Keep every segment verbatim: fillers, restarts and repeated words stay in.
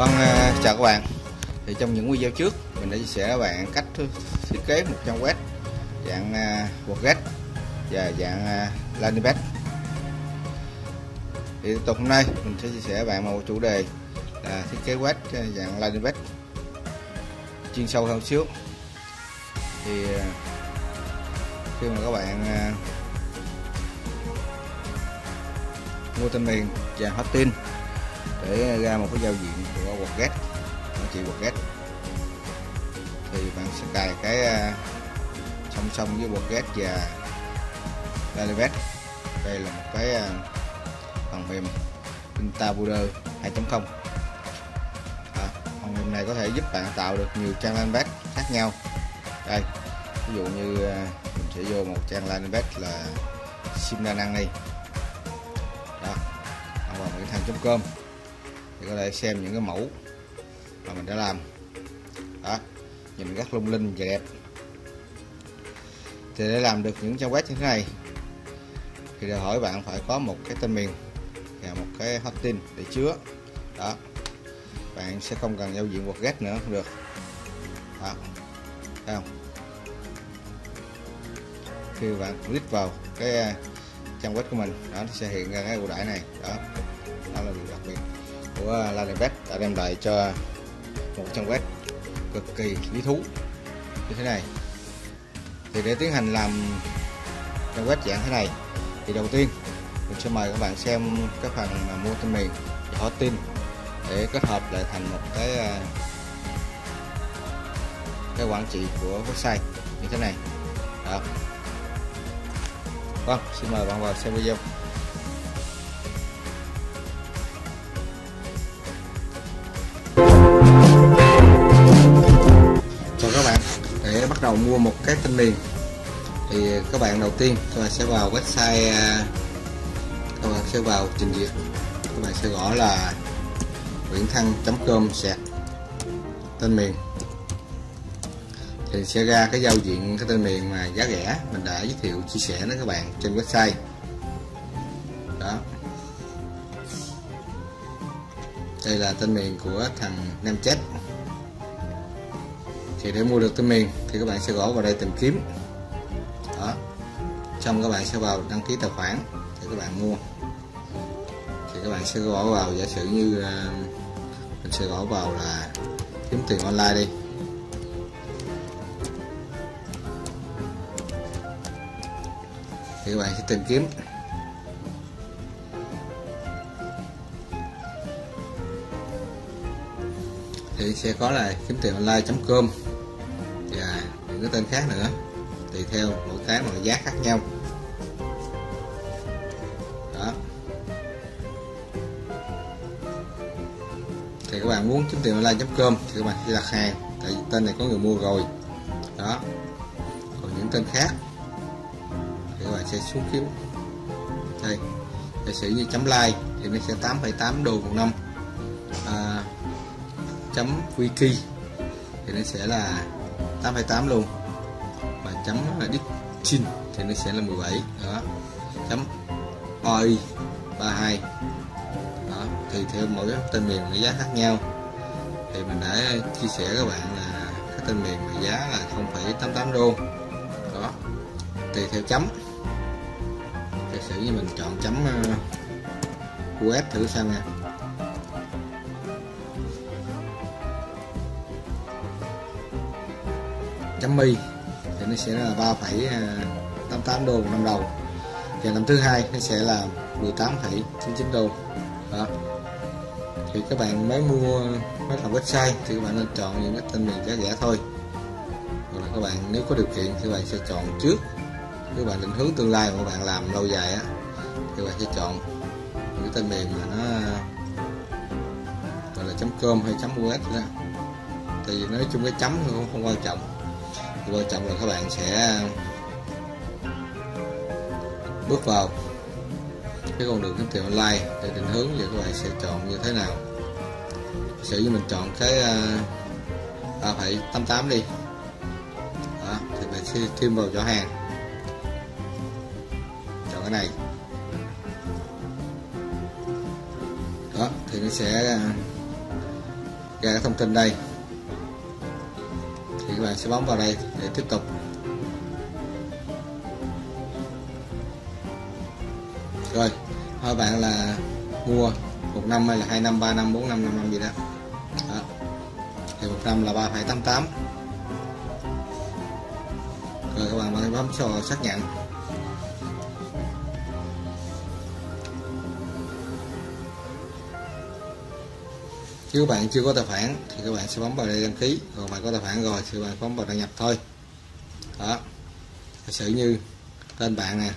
Vâng, chào các bạn. Thì trong những video trước mình đã chia sẻ với bạn cách thiết kế một trang web dạng WordPress và dạng landing page. Thì tiếp tục hôm nay mình sẽ chia sẻ với bạn một chủ đề là thiết kế web dạng landing page chuyên sâu hơn xíu. Thì khi mà các bạn mua tên miền và hosting để ra một cái giao diện của WordPress, quản trị WordPress, thì bạn sẽ cài cái song song với WordPress và LiveEdit. Đây là một cái phần mềm Intabuler hai chấm không. à, Phần mềm này có thể giúp bạn tạo được nhiều trang landing page khác nhau. Đây, ví dụ như mình sẽ vô một trang landing page là Sim Đa Năng này. Đó, vào nguyện than chấm com thì có thể xem những cái mẫu mà mình đã làm. Đó, nhìn rất lung linh và đẹp. Thì để làm được những trang web như thế này thì đòi hỏi bạn phải có một cái tên miền và một cái hosting để chứa. Đó, bạn sẽ không cần giao diện WordPress nữa cũng được. Đó, thấy không? Khi bạn click vào cái trang web của mình, đó, sẽ hiện ra cái ưu đãi này. Đó, đó là điều đặc biệt của LiveEdit đã đem lại cho một trang web cực kỳ lý thú như thế này. Thì để tiến hành làm trang web dạng thế này thì đầu tiên mình sẽ mời các bạn xem cái phần mà mua tên miền và hosting để kết hợp lại thành một cái cái quản trị của website như thế này. Đó. Vâng, xin mời bạn vào xem video. Chào các bạn, để bắt đầu mua một cái tên miền thì các bạn đầu tiên các bạn sẽ vào website, các bạn sẽ vào trình duyệt, các bạn sẽ gõ là nguyện than chấm com gạch tên miền thì sẽ ra cái giao diện cái tên miền mà giá rẻ mình đã giới thiệu chia sẻ với các bạn trên website. Đó, đây là tên miền của thằng Nam Chết. Thì để mua được tên miền thì các bạn sẽ gõ vào đây tìm kiếm. Đó, xong các bạn sẽ vào đăng ký tài khoản để các bạn mua. Thì các bạn sẽ gõ vào, giả sử như mình sẽ gõ vào là kiếm tiền online đi. Thì các bạn sẽ tìm kiếm. Thì sẽ có là kiếm tiền online chấm com và những cái tên khác nữa, tùy theo mỗi cái mọi giá khác nhau. Đó, thì các bạn muốn kiếm tiền online chấm com thì các bạn sẽ đặt hàng, tại vì tên này có người mua rồi. Đó, còn những tên khác các bạn sẽ xuống kiếm đây. Giả sử như chấm like thì nó sẽ tám phẩy tám đô một năm, à, chấm wiki thì nó sẽ là tám phẩy tám luôn, và chấm dixin thì nó sẽ là mười bảy. Đó, chấm oi ba mươi hai. Đó, thì theo mỗi tên miền nó giá khác nhau. Thì mình đã chia sẻ các bạn là cái tên miền mà giá là không phẩy tám mươi tám đô. Đó, tùy theo chấm. Giả sử như mình chọn chấm u ét thử xem nè. Chấm mi thì nó sẽ là ba phẩy tám mươi tám đô một năm đầu, và năm thứ hai nó sẽ là mười tám phẩy chín mươi chín đô. Đó, thì các bạn mới mua mới làm website thì các bạn nên chọn những cái tên miền giá rẻ thôi. Hoặc là các bạn nếu có điều kiện thì các bạn sẽ chọn trước. Nếu bạn định hướng tương lai mà bạn làm lâu dài á, thì bạn sẽ chọn những tên miền mà nó gọi là .com hay .us đó. Tại vì nói chung cái chấm không, không quan trọng. Thì quan trọng là các bạn sẽ bước vào cái con đường kiếm tiền online để định hướng, thì các bạn sẽ chọn như thế nào. Sử như mình chọn cái ba phẩy tám mươi tám đi. Đó, thì bạn sẽ thêm vào giỏ hàng này. Đó, thì nó sẽ ra cái thông tin đây thì các bạn sẽ bấm vào đây để tiếp tục. Rồi hỏi bạn là mua một năm hay là hai năm, ba năm, bốn năm, năm năm gì đó. Đó thì một năm là ba phẩy tám tám. Rồi các bạn bạn bấm vào xác nhận. Nếu bạn chưa có tài khoản thì các bạn sẽ bấm vào đây đăng ký, còn bạn có tài khoản rồi thì bạn bấm vào đăng nhập thôi. Đó, thật sự như tên bạn nè,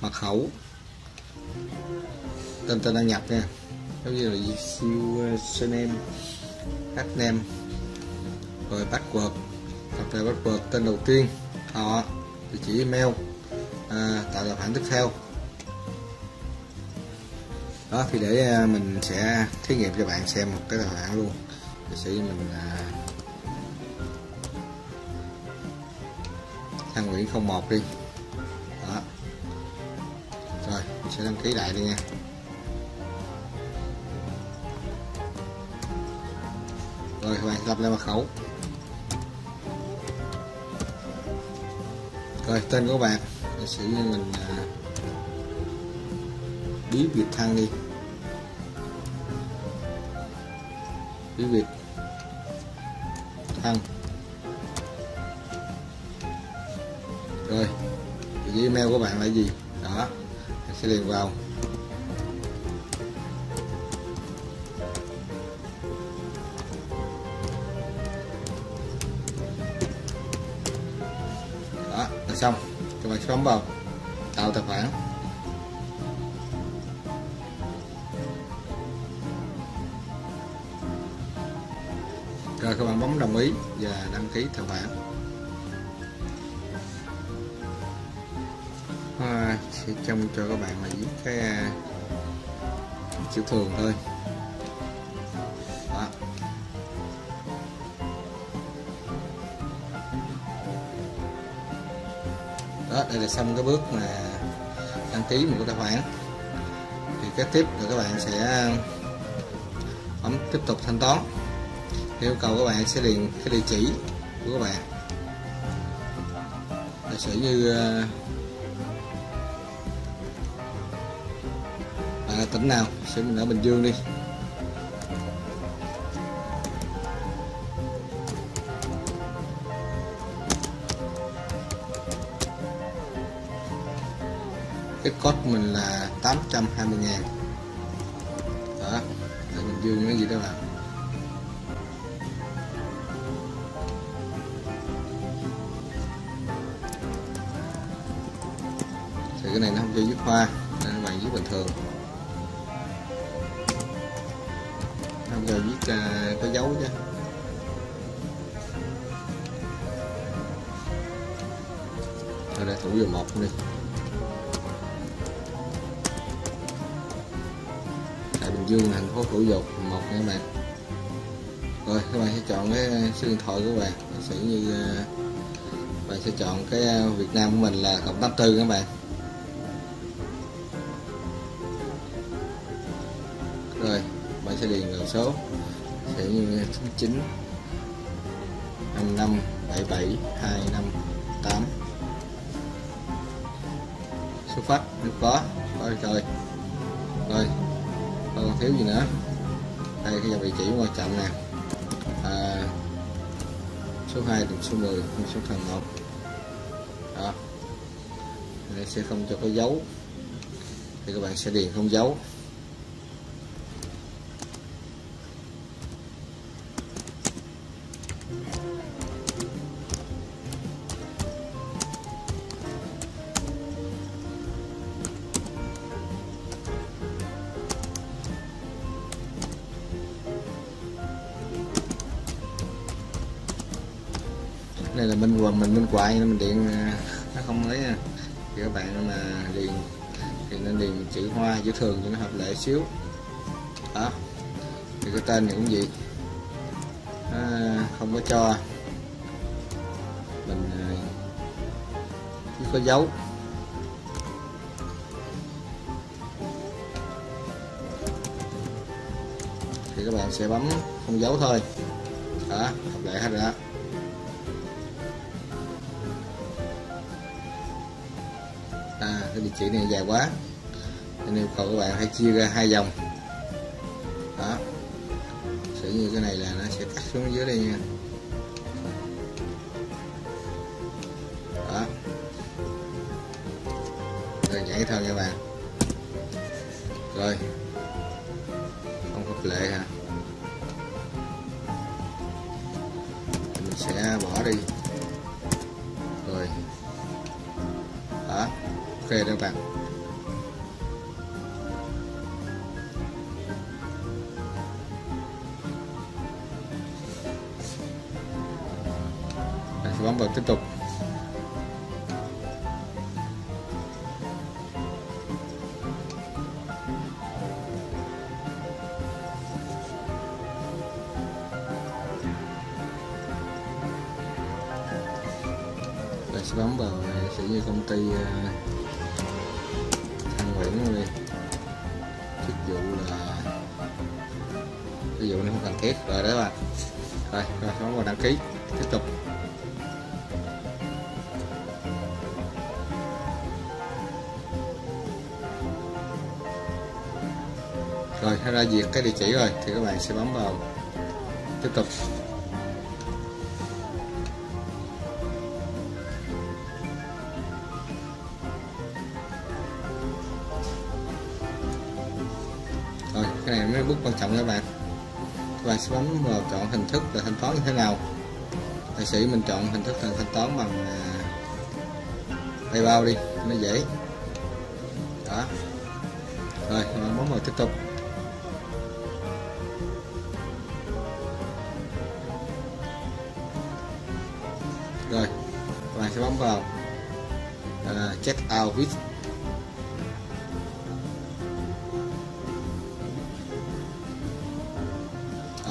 mật khẩu, tên tên đăng nhập nha, giống như là username, name, rồi password, đặt ra password tên đầu tiên, họ, địa chỉ email, à, tạo tài khoản tiếp theo. Đó thì để mình sẽ thí nghiệm cho bạn xem một cái tài khoản luôn. Để sẽ mình à, Thăng Nguyễn không một đi. Đó. Rồi mình sẽ đăng ký lại đi nha. Rồi các bạn lập lại mật khẩu. Rồi tên của bạn để sử dụng mình à, Bí Việt Thăng đi. Bí Việt Thăng. Rồi địa chỉ email của bạn là gì? Đó, mình sẽ điền vào. Đó là xong. Các bạn bấm vào tạo tài khoản. Rồi các bạn bấm đồng ý và đăng ký tài khoản. À, sẽ trông cho các bạn là những cái chữ thường thôi. Đó. Đó, đây là xong cái bước mà đăng ký một cái tài khoản. Thì kế tiếp là các bạn sẽ bấm tiếp tục thanh toán. Yêu cầu các bạn sẽ điền cái địa chỉ của các bạn. Giả sử như bạn ở tỉnh nào, sẽ mình ở Bình Dương đi. Cái code mình là tám trăm hai mươi ngàn. Đó, ở Bình Dương nó gì đó bạn. Cái này nó không cho viết hoa nên các bạn viết bình thường, không cho viết uh, có dấu chứ. Rồi đây thủ vừa một đi, tại Bình Dương thành phố Thủ Dầu Một nha các bạn. Rồi các bạn sẽ chọn cái số điện thoại của bạn, sẽ như uh, bạn sẽ chọn cái uh, Việt Nam của mình là cộng tám tư các bạn. Rồi bạn sẽ điền vào số sẽ như chín năm năm bảy bảy hai năm tám, số phát nếu có có rồi. Rồi còn thiếu gì nữa đây, cái dòng địa chỉ quan trọng nè, à, số hai đường số mười số thằng một. Đó đây sẽ không cho có dấu thì các bạn sẽ điền không dấu. Đây là bên quần mình bên quại nên mình điện nó không lấy à. Thì các bạn mà điền thì nên điền chữ hoa chữ thường cho nó hợp lệ xíu. Đó thì cái tên này cũng vậy, à, không có cho mình chứ có dấu. thì các bạn sẽ bấm không dấu thôi. Đó, học lại hết rồi đó. À, cái địa chỉ này dài quá nên yêu cầu các bạn hãy chia ra hai dòng. Đó, sẽ như cái này là nó sẽ cắt xuống dưới đây nha. Đó, đơn giản thôi các bạn. Rồi, không hợp lệ hả? Mình sẽ bỏ đi. Rồi, đó, ok đó các bạn. Mình sẽ bấm vào tiếp tục. Sẽ bấm vào sẽ như công ty Thanh Nguyễn luôn đi. Ví dụ là ví dụ nó không cần thiết rồi đó các bạn. Rồi, rồi bấm vào đăng ký, tiếp tục. Rồi, nó ra duyệt cái địa chỉ rồi thì các bạn sẽ bấm vào tiếp tục. Cái này mới bước quan trọng các bạn. Các bạn sẽ bấm vào chọn hình thức là thanh toán như thế nào. Tài sĩ mình chọn hình thức là thanh toán bằng PayPal đi, nó dễ. Đó. Rồi, các bạn bấm vào tiếp tục. Rồi, các bạn sẽ bấm vào uh, check out with.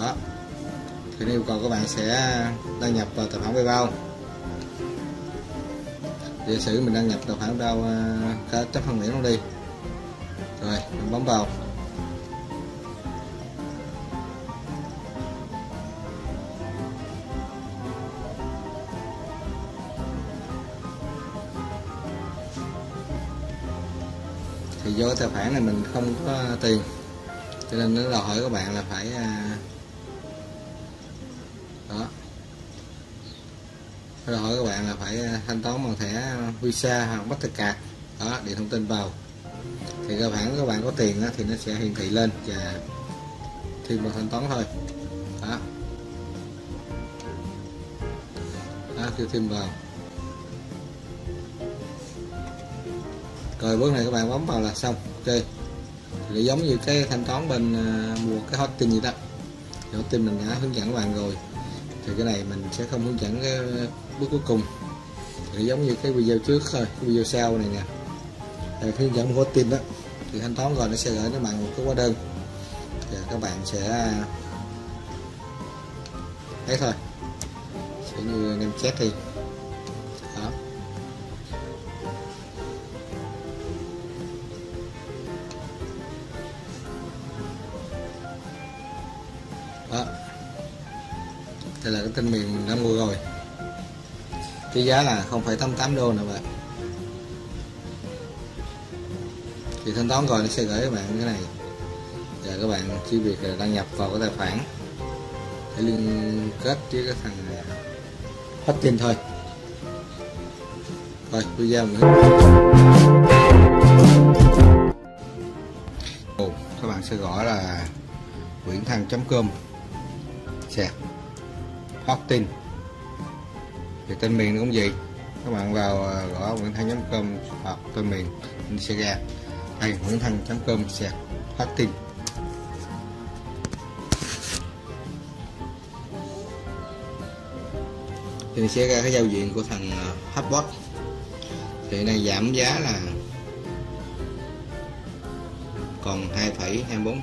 Đó. Thì yêu cầu các bạn sẽ đăng nhập vào tài khoản PayPal. Giả sử mình đăng nhập tài khoản PayPal cá chấp phần mềm luôn đi. Rồi, mình bấm vào. Thì do tài khoản này mình không có tiền cho nên nó đòi hỏi các bạn là phải Rồi hỏi các bạn là phải thanh toán bằng thẻ Visa hoặc Mastercard. Đó, điền thông tin vào. Thì các bạn các bạn có tiền đó, thì nó sẽ hiển thị lên và thêm vào thanh toán thôi. Đó. Đó, kêu thêm vào. Rồi bước này các bạn bấm vào là xong. Ok. Thì giống như cái thanh toán bên mua cái hosting gì đó. Thì hosting mình đã hướng dẫn các bạn rồi. Thì cái này mình sẽ không hướng dẫn cái bước cuối cùng, thì giống như cái video trước thôi, cái video sau này nè, thì hướng dẫn hosting đó, thì thanh toán rồi nó sẽ gửi nó bằng một cái hóa đơn, và các bạn sẽ đấy thôi, sẽ như anh em check đi, đó, đó. Đây là cái tên miền mình đã mua rồi. Cái giá là không phẩy tám tám đô nè bạn. Thì thanh toán rồi nó sẽ gửi các bạn cái này. Và các bạn chỉ việc đăng nhập vào cái tài khoản để liên kết với cái thằng hosting thôi. Rồi video mình Ồ, các bạn sẽ gõ là nguyenthan chấm com sạc hosting. Thì tên miền cũng vậy, các bạn vào gõ nguyenthan chấm com hoặc tên miền mình sẽ ra đây nguyenthan chấm com sạc hosting. Thì mình sẽ ra cái giao diện của thằng Hotbot. Thì này giảm giá là còn hai phẩy hai mươi bốn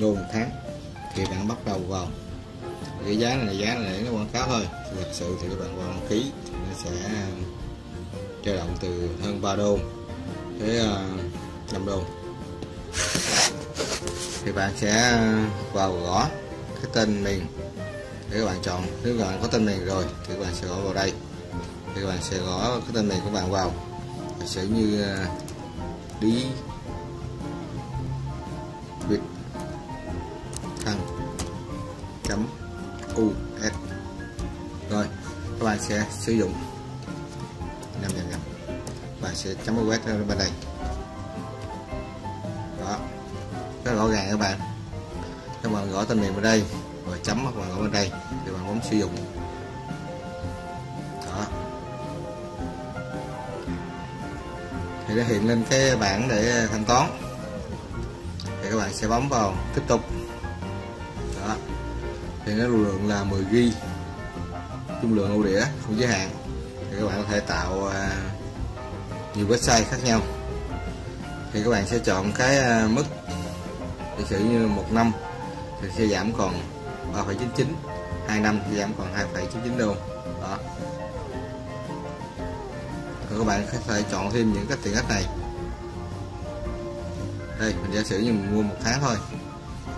đô một tháng. Thì bạn bắt đầu vào cái giá này là giá này để nó quảng cáo thôi. Thật sự thì các bạn vào đăng ký nó sẽ dao động từ hơn ba đô tới năm đô. thì bạn sẽ vào gõ cái tên mình để các bạn chọn. Nếu các bạn có tên mình rồi thì các bạn sẽ gõ vào đây, thì các bạn sẽ gõ cái tên mình của bạn vào, và sẽ như đi Nguyện Than chấm u s. Rồi các bạn sẽ sử dụng nhầm nhầm nhầm bạn sẽ chấm us lên bên đây. Đó, rất rõ ràng các bạn. Các bạn gõ tên miền bên đây rồi chấm các bạn gõ bên đây thì bạn bấm sử dụng. Đó, thì nó hiện lên cái bảng để thanh toán, thì các bạn sẽ bấm vào tiếp tục. Đó, thì nó lưu lượng là mười gi-ga-bai, dung lượng ổ đĩa không giới hạn, thì các bạn có thể tạo nhiều website khác nhau. Thì các bạn sẽ chọn cái mức giả sử như một năm thì sẽ giảm còn ba phẩy chín chín, hai năm thì giảm còn hai phẩy chín chín đô. Đó, rồi các bạn có thể chọn thêm những cái tiện ích này. Đây mình giả sử như mình mua một tháng thôi,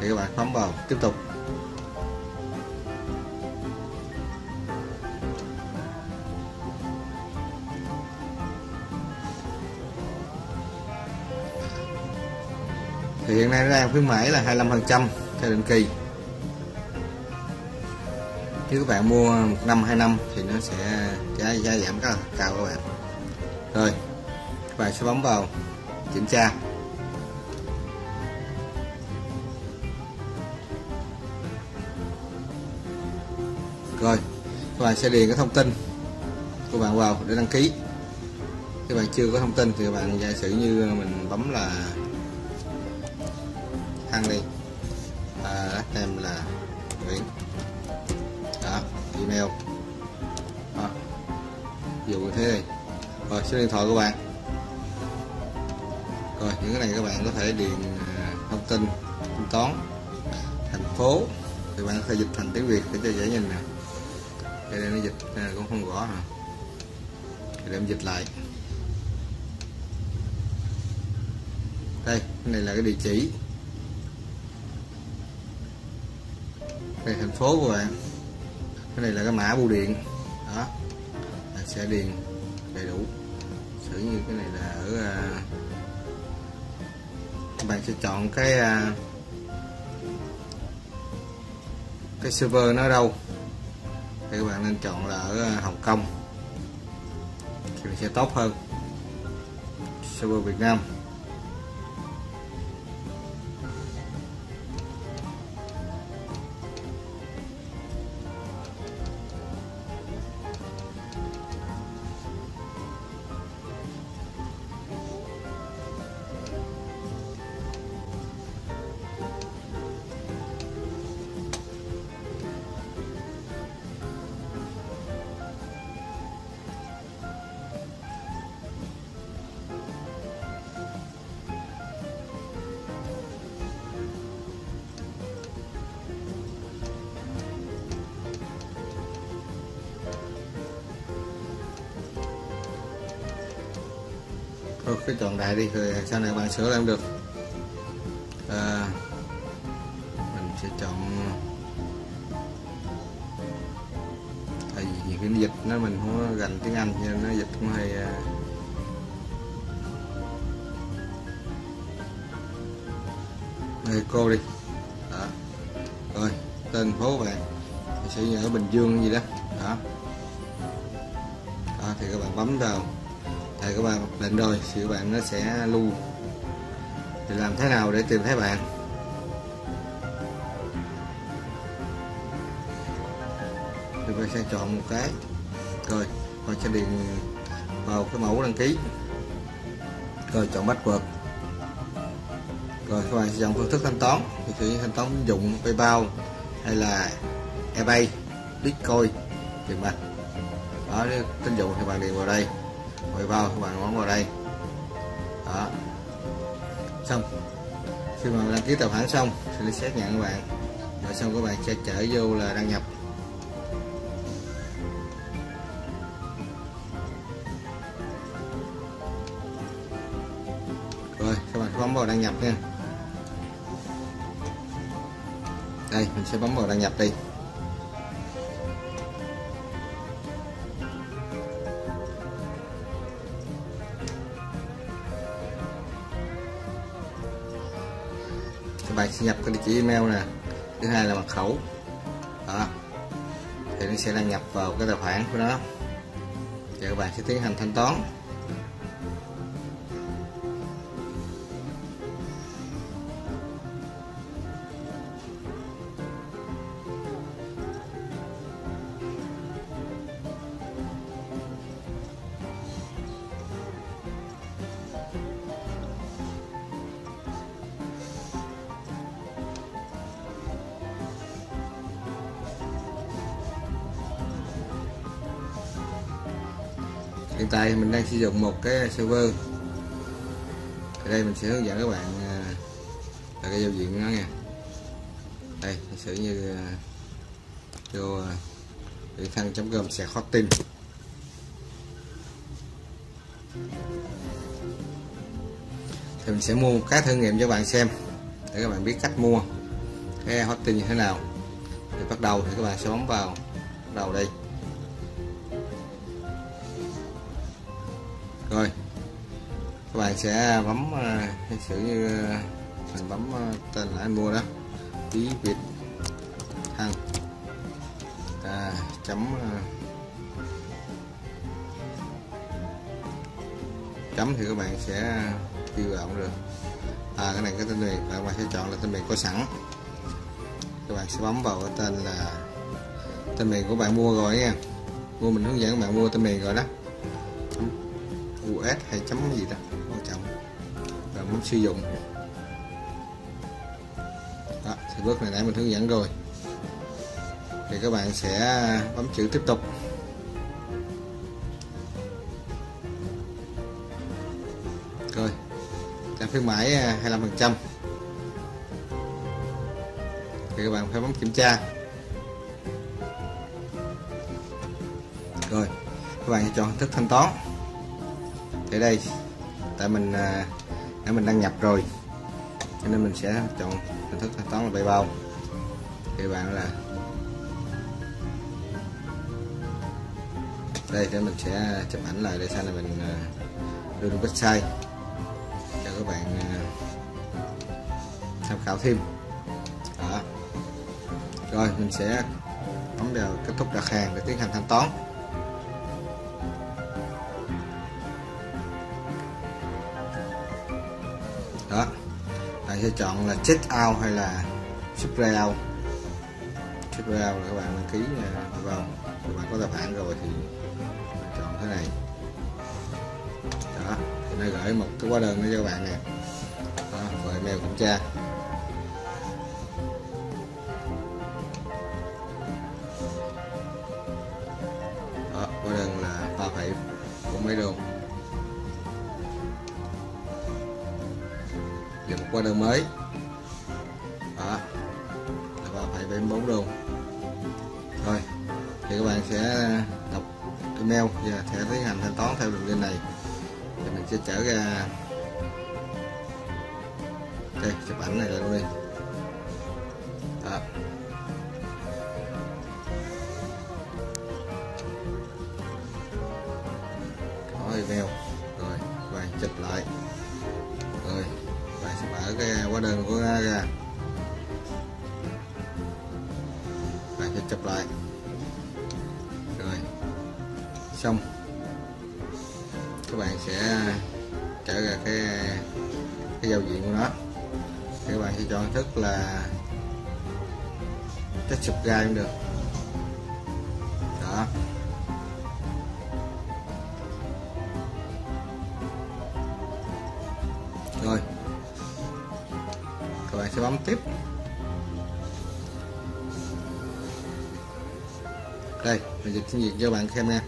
thì các bạn bấm vào tiếp tục. Thì hiện nay nó đang khuyến mãi là hai mươi lăm phần trăm theo định kỳ. Nếu các bạn mua một năm hai năm thì nó sẽ giá, giá giảm rất là cao các bạn. Rồi các bạn sẽ bấm vào kiểm tra. Rồi các bạn sẽ điền cái thông tin của bạn vào để đăng ký. Các bạn chưa có thông tin thì các bạn giả sử như mình bấm là Thăng đi, à, em là Nguyễn. Đó, email. Đó, ví dụ như thế này. Rồi số điện thoại của bạn. Rồi những cái này các bạn có thể điền thông tin thanh toán, thành phố, thì bạn có thể dịch thành tiếng Việt để cho dễ nhìn nè. Đây đây nó dịch cũng không rõ hả? Để em dịch lại. Đây, cái này là cái địa chỉ. Đây, thành phố của bạn. Cái này là cái mã bưu điện. Đó, bạn sẽ điền đầy đủ. Sử như cái này là ở uh... bạn sẽ chọn cái uh... cái server nó ở đâu, thì các bạn nên chọn là ở Hồng Kông thì sẽ tốt hơn server Việt Nam. Cái chọn đại đi rồi sau này bạn sửa lại được. À, mình sẽ chọn tại vì cái dịch nó mình không rành tiếng Anh nên nó dịch cũng hay. Đây, cô đi. Đó, rồi tên phố bạn sẽ ở Bình Dương gì đó. Đó, đó thì các bạn bấm vào. Thì các bạn lệnh rồi thì các bạn nó sẽ lưu. Thì làm thế nào để tìm thấy bạn? Thì bạn sẽ chọn một cái. Rồi bạn sẽ điền vào cái mẫu đăng ký. Rồi chọn password. Rồi các bạn sẽ chọn phương thức thanh toán. Thì sẽ thanh toán ứng dụng PayPal hay là eBay, Bitcoin, tiền mặt. Đó, tín dụng thì bạn điền vào đây. Rồi vào các bạn bấm vào đây. Đó, xong khi mà đăng ký tài khoản xong thì nó xác nhận các bạn, rồi xong các bạn sẽ trở vô là đăng nhập. Rồi các bạn bấm vào đăng nhập nha. Đây, mình sẽ bấm vào đăng nhập đi. Các bạn sẽ nhập cái địa chỉ email nè, thứ hai là mật khẩu. Đó. Thì nó sẽ đăng nhập vào cái tài khoản của nó. Giờ các bạn sẽ tiến hành thanh toán. Hiện tại mình đang sử dụng một cái server. Ở đây mình sẽ hướng dẫn các bạn là cái giao diện của nó nha. Đây, mình sẽ như vô nguyenthan chấm com sẽ hosting. Thì mình sẽ mua một cái thử nghiệm cho các bạn xem để các bạn biết cách mua cái hosting như thế nào. Thì bắt đầu thì các bạn sẽ bấm vào bắt đầu đây. Rồi các bạn sẽ bấm uh, sử như uh, mình bấm uh, tên là anh mua đó, tí Việt Thăng à, chấm uh, chấm thì các bạn sẽ kêu gọn được à, cái này cái tên miền các bạn sẽ chọn là tên miền có sẵn, các bạn sẽ bấm vào cái tên là tên miền của bạn mua rồi nha, mua mình hướng dẫn các bạn mua tên miền rồi đó, u ét hay chấm gì đó quan trọng và muốn sử dụng đó, thì bước này nãy mình hướng dẫn rồi thì các bạn sẽ bấm chữ tiếp tục. Rồi giảm khuyến mãi hai mươi lăm phần trăm thì các bạn phải bấm kiểm tra. Rồi các bạn chọn hình thức thanh toán. Ở đây tại mình đã mình đăng nhập rồi cho nên mình sẽ chọn hình thức thanh toán là PayPal. Thì bạn là đây để mình sẽ chụp ảnh lại để sau này mình đưa lên website cho các bạn tham khảo thêm. Đó. Rồi mình sẽ bấm vào kết thúc đặt hàng để tiến hành thanh toán. Đó, bạn sẽ chọn là check out hay là subscribe out. Subscribe out là các bạn đăng ký vào, các bạn có tài khoản rồi thì chọn thế này. Đó, thì nó gửi một cái hóa đơn nữa cho các bạn nè. Đó, rồi email kiểm tra. Đó, hóa đơn là ba phẩy bốn mấy đô. Một hóa đơn mới đó là ba phẩy bảy mươi bốn đô. Rồi thì các bạn sẽ đọc email và sẽ tiến hành thanh toán theo đường link này. Thì mình sẽ trở ra đây, chụp ảnh này lên đi. Đó. Có email rồi các bạn chụp lại. Rồi bạn sẽ mở cái hóa đơn của nó ra, bạn sẽ chụp lại rồi xong các bạn sẽ trở ra cái cái giao diện của nó. Thì các bạn sẽ chọn thức là cách subscribe cũng được. Đó rồi các bạn sẽ bấm tiếp. Đây mình dịch tiếng Việt cho bạn xem nha.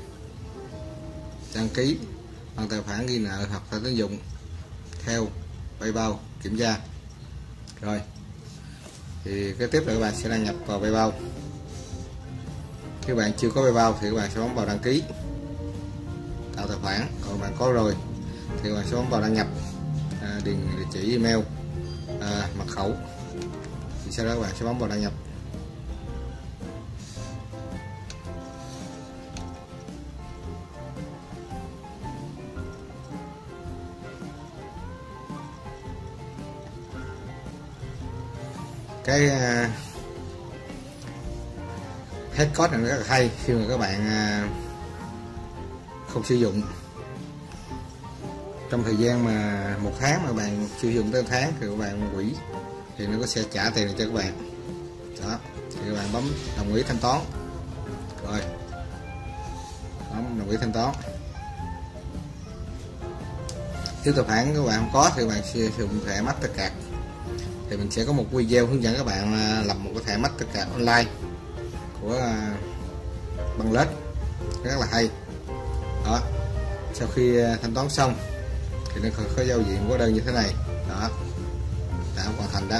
Đăng ký bằng tài khoản ghi nợ hoặc thẻ tín dụng theo PayPal kiểm tra. Rồi thì cái tiếp là các bạn sẽ đăng nhập vào PayPal. Nếu bạn chưa có PayPal thì các bạn sẽ bấm vào đăng ký tạo tài khoản, còn bạn có rồi thì các bạn sẽ bấm vào đăng nhập, điền địa chỉ email, à, mật khẩu, thì sau đó các bạn sẽ bấm vào đăng nhập. cái hết code này rất là hay khi mà các bạn không sử dụng trong thời gian mà một tháng mà bạn sử dụng tới tháng thì các bạn hủy thì nó có sẽ trả tiền cho các bạn đó, thì các bạn bấm đồng ý thanh toán rồi bấm đồng ý thanh toán. Nếu tài khoản các bạn không có thì bạn sử dụng thẻ Mastercard thì mình sẽ có một video hướng dẫn các bạn lập một cái thẻ Mastercard online của băng lết rất là hay đó. Sau khi thanh toán xong thì nó có giao diện hóa đơn như thế này đó, đã hoàn thành đó,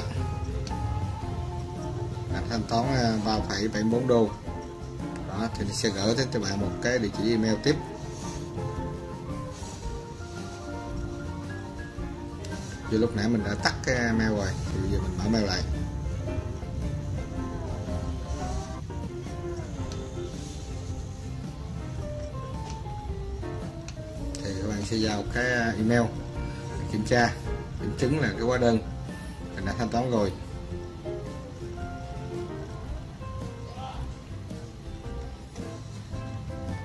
đã thanh toán ba phẩy bảy mươi bốn đô đó, thì nó sẽ gửi tới cho bạn một cái địa chỉ email tiếp. Vì lúc nãy mình đã tắt cái mail rồi thì bây giờ mình mở mail lại. Thì các bạn sẽ vào cái email kiểm tra, kiểm chứng là cái hóa đơn mình đã thanh toán rồi.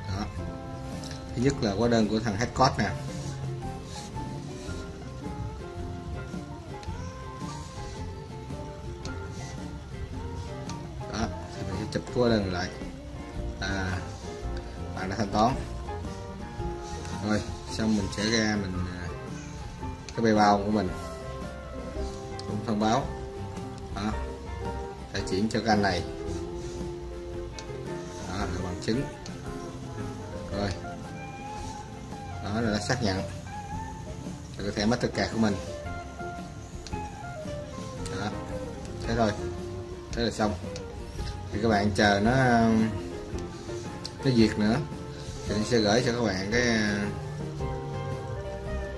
Đó. Thứ nhất là hóa đơn của thằng Hostgator nè. Chụp hóa đơn lại à, bạn đã thanh toán rồi, xong mình sẽ ra mình cái PayPal của mình cũng thông báo đó, đã chuyển cho kênh này đó, là bằng chứng rồi đó, là đã xác nhận cái thẻ Mastercard của mình đó, thế thôi, thế là xong. Thì các bạn chờ nó cái việc nữa thì sẽ gửi cho các bạn cái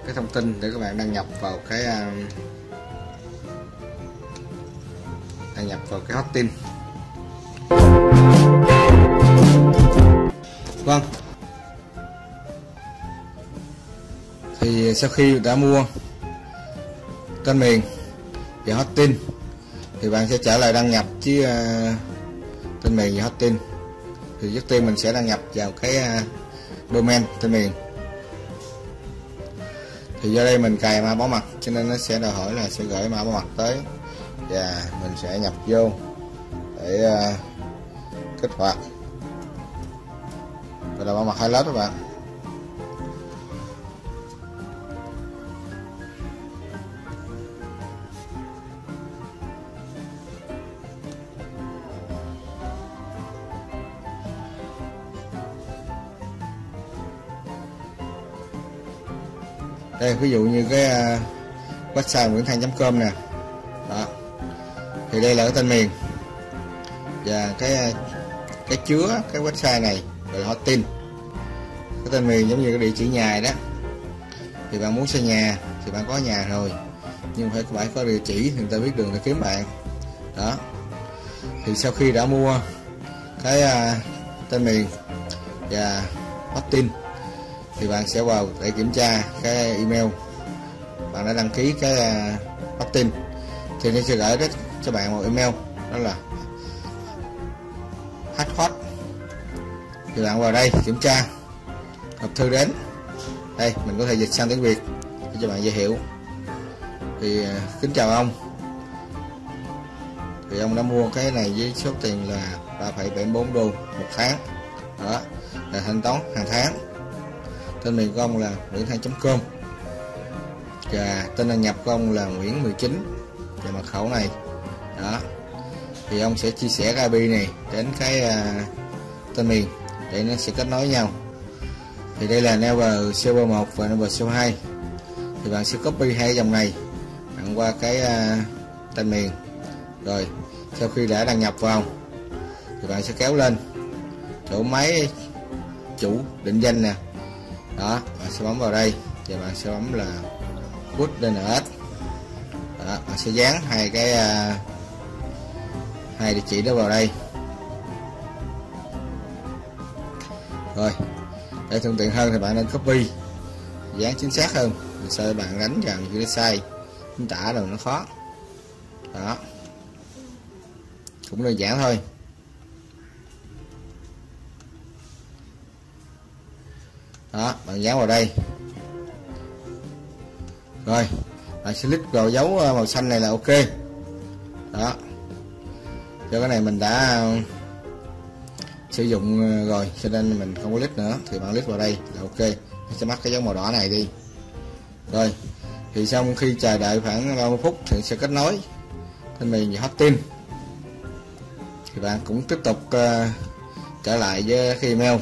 cái thông tin để các bạn đăng nhập vào cái đăng nhập vào cái hot team. Vâng, thì sau khi đã mua tên miền và hot team thì bạn sẽ trở lại đăng nhập chứ tên miền và hosting. Thì trước tiên mình sẽ đăng nhập vào cái domain tên miền. Thì do đây mình cài mã bảo mật cho nên nó sẽ đòi hỏi là sẽ gửi mã bảo mật tới và mình sẽ nhập vô để uh, kích hoạt. Và là bảo mật hai lớp các bạn. Đây ví dụ như cái website nguyenthan chấm com nè đó, thì đây là cái tên miền và cái cái chứa cái website này gọi là hosting. Cái tên miền giống như cái địa chỉ nhà đó, thì bạn muốn xây nhà thì bạn có nhà rồi nhưng phải phải có địa chỉ thì người ta biết đường để kiếm bạn đó. Thì sau khi đã mua cái uh, tên miền và hosting thì bạn sẽ vào để kiểm tra cái email bạn đã đăng ký cái opt-in, thì nó sẽ gửi đến cho bạn một email đó là hot. Thì bạn vào đây kiểm tra hộp thư đến đây, mình có thể dịch sang tiếng Việt để cho bạn dễ hiểu. Thì kính chào ông, thì ông đã mua cái này với số tiền là ba phẩy bảy mươi bốn đô một tháng đó, là thanh toán hàng tháng. Tên miền của ông là nguyenthan chấm com và tên đăng nhập của ông là Nguyễn mười chín và mật khẩu này đó. Thì ông sẽ chia sẻ cái i pê này đến cái uh, tên miền để nó sẽ kết nối nhau. Thì đây là Never server một và Never server hai. Thì bạn sẽ copy hai dòng này bạn qua cái uh, tên miền. Rồi sau khi đã đăng nhập vào thì bạn sẽ kéo lên chỗ máy chủ định danh nè đó, bạn sẽ bấm vào đây và bạn sẽ bấm là put đê en ét đó, bạn sẽ dán hai cái uh, hai địa chỉ đó vào đây. Rồi để thuận tiện hơn thì bạn nên copy dán chính xác hơn, rồi sau bạn đánh vào những cái sai chính tả rồi nó khó đó. cũng đơn giản thôi. Đó, bạn dán vào đây rồi bạn select rồi dấu màu xanh này là ok. Đó, cho cái này mình đã sử dụng rồi cho nên mình không có click nữa, thì bạn click vào đây là ok, nó sẽ mắc cái dấu màu đỏ này đi. Rồi thì xong khi chờ đợi khoảng ba mươi phút thì sẽ kết nối tên mình và hot team, thì bạn cũng tiếp tục uh, trở lại với cái email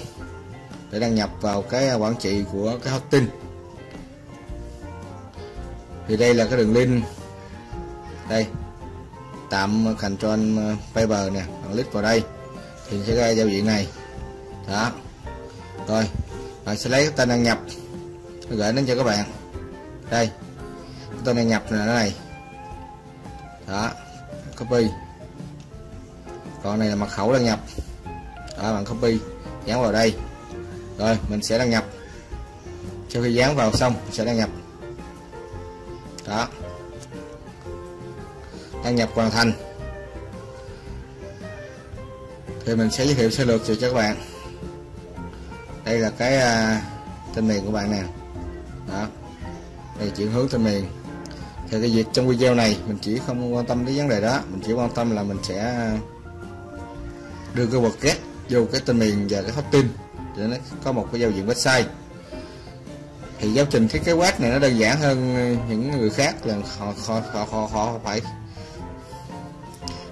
để đăng nhập vào cái quản trị của cái hot team. Thì đây là cái đường link đây, tạm control paper nè, bạn click vào đây thì sẽ ra giao diện này. Đó, rồi bạn sẽ lấy cái tên đăng nhập gửi đến cho các bạn. Đây, cái tên đăng nhập là này. Đó, copy, còn này là mật khẩu đăng nhập. Đó, bạn copy dán vào đây rồi mình sẽ đăng nhập. Sau khi dán vào xong mình sẽ đăng nhập. Đó, đăng nhập hoàn thành. Thì mình sẽ giới thiệu sơ lược cho các bạn. Đây là cái uh, tên miền của bạn nè. Đó, đây chuyển hướng tên miền. Thì cái việc trong video này mình chỉ không quan tâm đến vấn đề đó, mình chỉ quan tâm là mình sẽ đưa cái WordPress vô cái tên miền và cái hot tin để nó có một cái giao diện website. Thì giáo trình thiết kế web này nó đơn giản hơn những người khác, là họ họ họ, họ, họ phải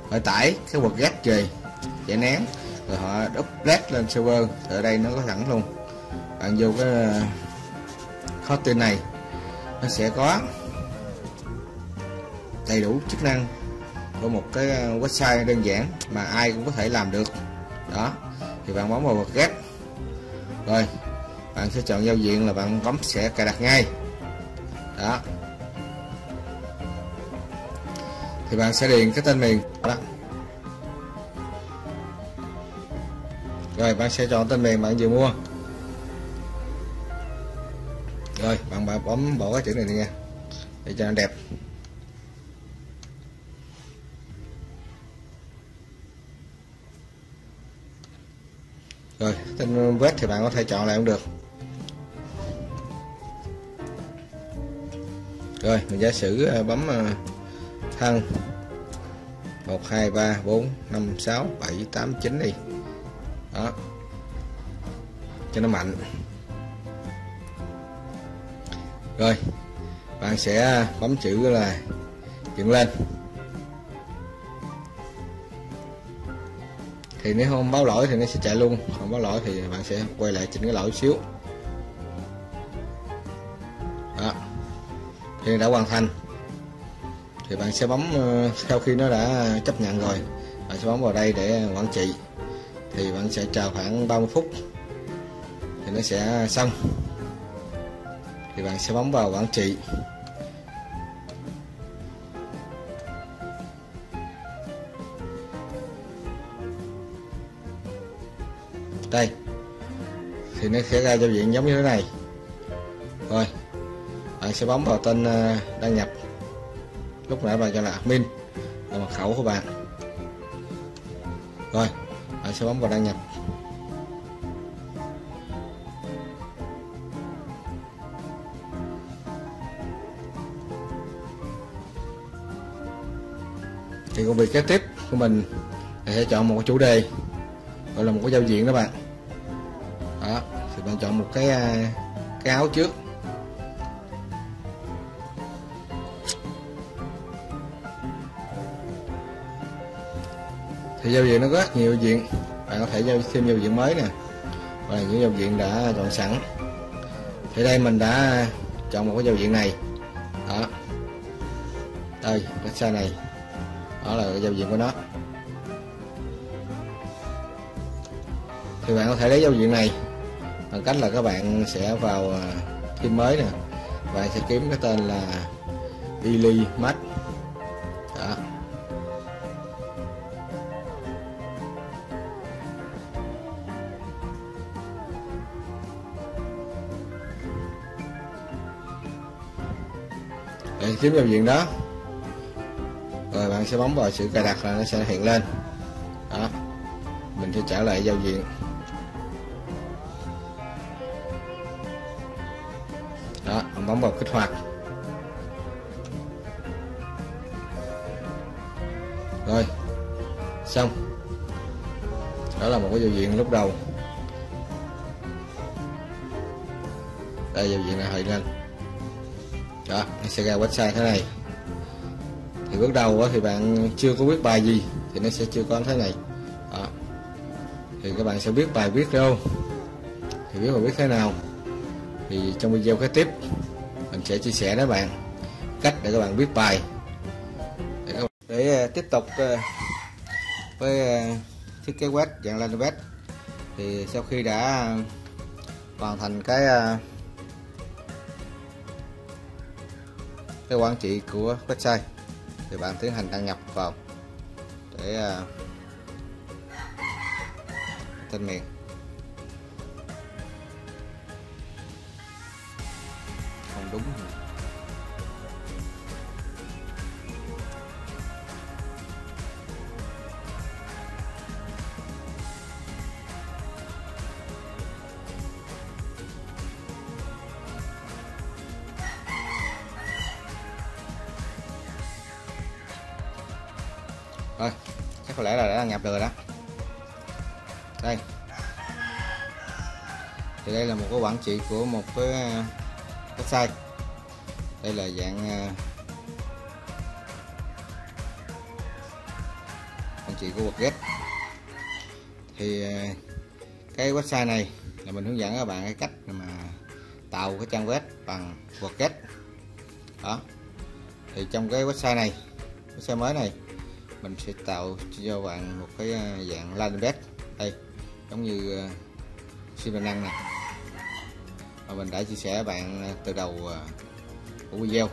phải tải cái WordPress về giải nén rồi họ upload lên server. Ở đây nó có sẵn luôn, bạn vô cái hosting này nó sẽ có đầy đủ chức năng của một cái website đơn giản mà ai cũng có thể làm được. Đó, thì bạn bấm vào WordPress rồi bạn sẽ chọn giao diện là bạn bấm sẽ cài đặt ngay. Đó, thì bạn sẽ điền cái tên miền. Đó, rồi bạn sẽ chọn tên miền bạn vừa mua, rồi bạn bạn bấm bỏ cái chữ này nha để cho nó đẹp. Rồi tên web thì bạn có thể chọn lại cũng được. Rồi mình giả sử bấm thân một hai ba bốn năm sáu bảy tám chín đi. Đó, cho nó mạnh. Rồi bạn sẽ bấm chữ là dựng lên. Thì nếu không báo lỗi thì nó sẽ chạy luôn, không báo lỗi thì bạn sẽ quay lại chỉnh cái lỗi xíu. Đó, thì đã hoàn thành. Thì bạn sẽ bấm, sau khi nó đã chấp nhận rồi bạn sẽ bấm vào đây để quản trị. Thì bạn sẽ chờ khoảng ba mươi phút thì nó sẽ xong. Thì bạn sẽ bấm vào quản trị. Đây, thì nó sẽ ra giao diện giống như thế này. Rồi bạn sẽ bấm vào tên đăng nhập lúc nãy bạn cho là admin và mật khẩu của bạn. Rồi bạn sẽ bấm vào đăng nhập. Thì công việc kế tiếp của mình là sẽ chọn một chủ đề, gọi là một cái giao diện đó bạn. Đó, thì bạn chọn một cái cái áo trước. Thì giao diện nó có rất nhiều diện, bạn có thể giao thêm giao diện mới nè, và những giao diện đã chọn sẵn. Thì đây mình đã chọn một cái giao diện này. Đó, đây cái xe này, đó là cái giao diện của nó. Thì bạn có thể lấy giao diện này bằng cách là các bạn sẽ vào thêm mới nè, và sẽ kiếm cái tên là Ili Max. Đó, để kiếm giao diện đó rồi bạn sẽ bấm vào sự cài đặt là nó sẽ hiện lên. sẽ trở lại giao diện. Đó, mình bấm vào kích hoạt. Rồi, xong. Đó là một cái giao diện lúc đầu. Đây, giao diện này hiện lên. Đó, nó sẽ ra website thế này. Thì bước đầu thì bạn chưa có biết bài gì thì nó sẽ chưa có thế này. Đó. Thì các bạn sẽ biết bài viết đâu. Thì biết bài viết thế nào thì trong video kế tiếp mình sẽ chia sẻ với bạn cách để các bạn viết bài. Để, các... để tiếp tục với thiết kế web dạng landing page, thì sau khi đã hoàn thành cái cái quản trị của website thì bạn tiến hành đăng nhập vào để uh, tên miền. Không đúng. Rồi, chắc có lẽ là đã đăng nhập được rồi đó. Đây. Thì đây là một cái quản trị của một cái website. Đây là dạng quản trị của WordPress. Thì cái website này là mình hướng dẫn các bạn cái cách mà tạo cái trang web bằng WordPress. Đó. Thì trong cái website này, website mới này, mình sẽ tạo cho bạn một cái dạng landing page đây, giống như Sim Đa Năng này mà mình đã chia sẻ với bạn từ đầu của video.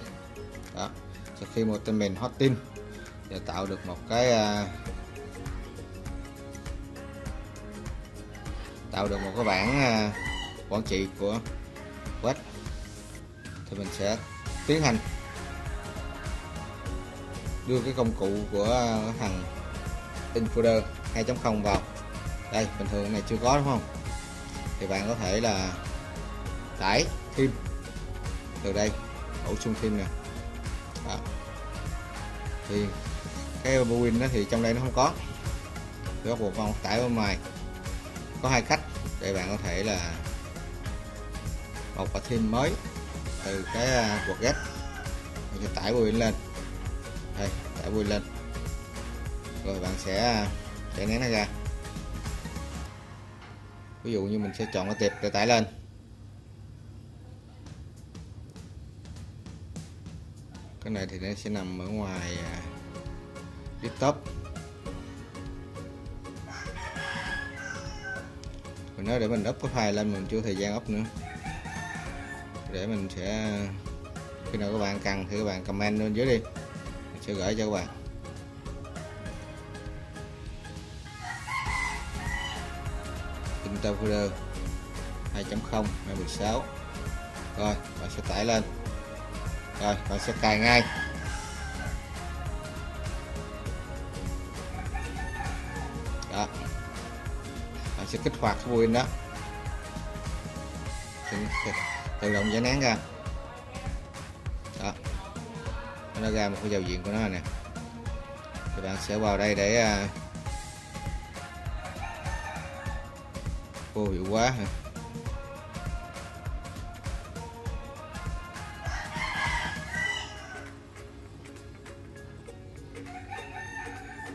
Đó, sau khi một tên mình hosting để tạo được một cái tạo được một cái bảng quản trị của web thì mình sẽ tiến hành đưa cái công cụ của thằng Intabuler hai chấm không vào. Đây, bình thường này chưa có đúng không? Thì bạn có thể là tải thêm từ đây, bổ sung thêm nè. Đó. Thì cái plugin đó thì trong đây nó không có. Thì bắt buộc bạn tải ở ngoài. Có hai cách để bạn có thể là một là thêm mới từ cái WordPress, mình sẽ tải plugin lên. Đây, tải vui lên rồi bạn sẽ chạy nén nó ra. Ví dụ như mình sẽ chọn cái tiệp để tải lên. Cái này thì nó sẽ nằm ở ngoài desktop. Mình nói để mình up cái file lên, mình chưa thời gian up nữa. Để mình sẽ khi nào các bạn cần thì các bạn comment lên dưới đi, sẽ gửi cho các bạn. Intabuler hai chấm không hai mười sáu. Rồi, bạn sẽ tải lên. Rồi, bạn sẽ cài ngay. Đó. Bạn sẽ kích hoạt cái plugin đó. Tự động giải nén ra. Đó. Nó ra một cái giao diện của nó nè, thì bạn sẽ vào đây để uh, vô hiệu quá hả?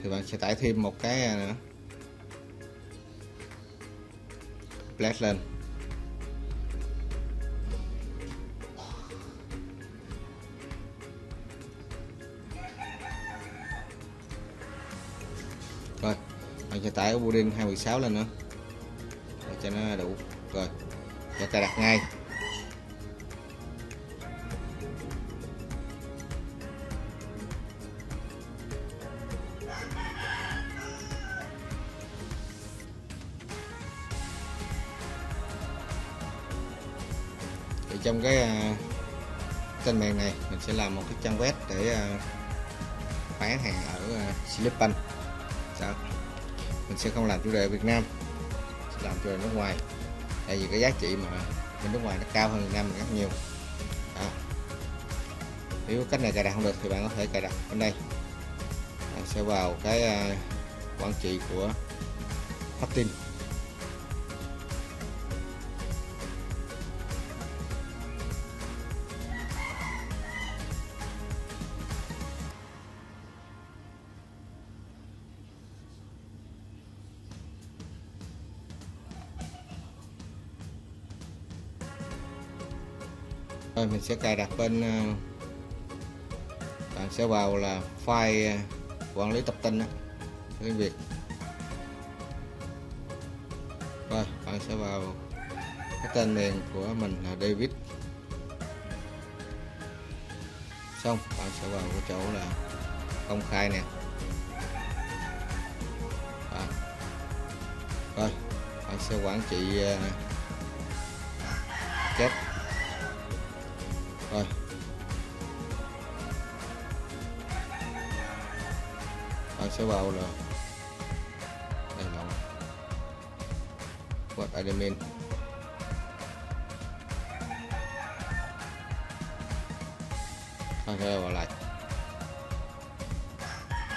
Thì bạn sẽ tải thêm một cái nữa, flash lên. Rồi, mình sẽ tải cái plugin hai mười sáu lên nữa để cho nó đủ. Rồi, sẽ cài đặt ngay. Thì trong cái tên mềm này mình sẽ làm một cái trang web để bán hàng ở Philippines. Đó. Mình sẽ không làm chủ đề Việt Nam, sẽ làm chủ đề nước ngoài, tại vì cái giá trị mà bên nước ngoài nó cao hơn Việt Nam mình rất nhiều. À, nếu cách này cài đặt không được thì bạn có thể cài đặt bên đây. Bạn sẽ vào cái uh, quản trị của phát tin. Rồi mình sẽ cài đặt bên, bạn sẽ vào là file quản lý tập tin đó, tiếng Việt. Rồi bạn sẽ vào cái tên miền của mình là David. Xong bạn sẽ vào cái chỗ là công khai nè. Đó. Rồi bạn sẽ quản trị kết. Rồi. Bạn sẽ vào là đây là Web Admin. Bạn sẽ vào lại.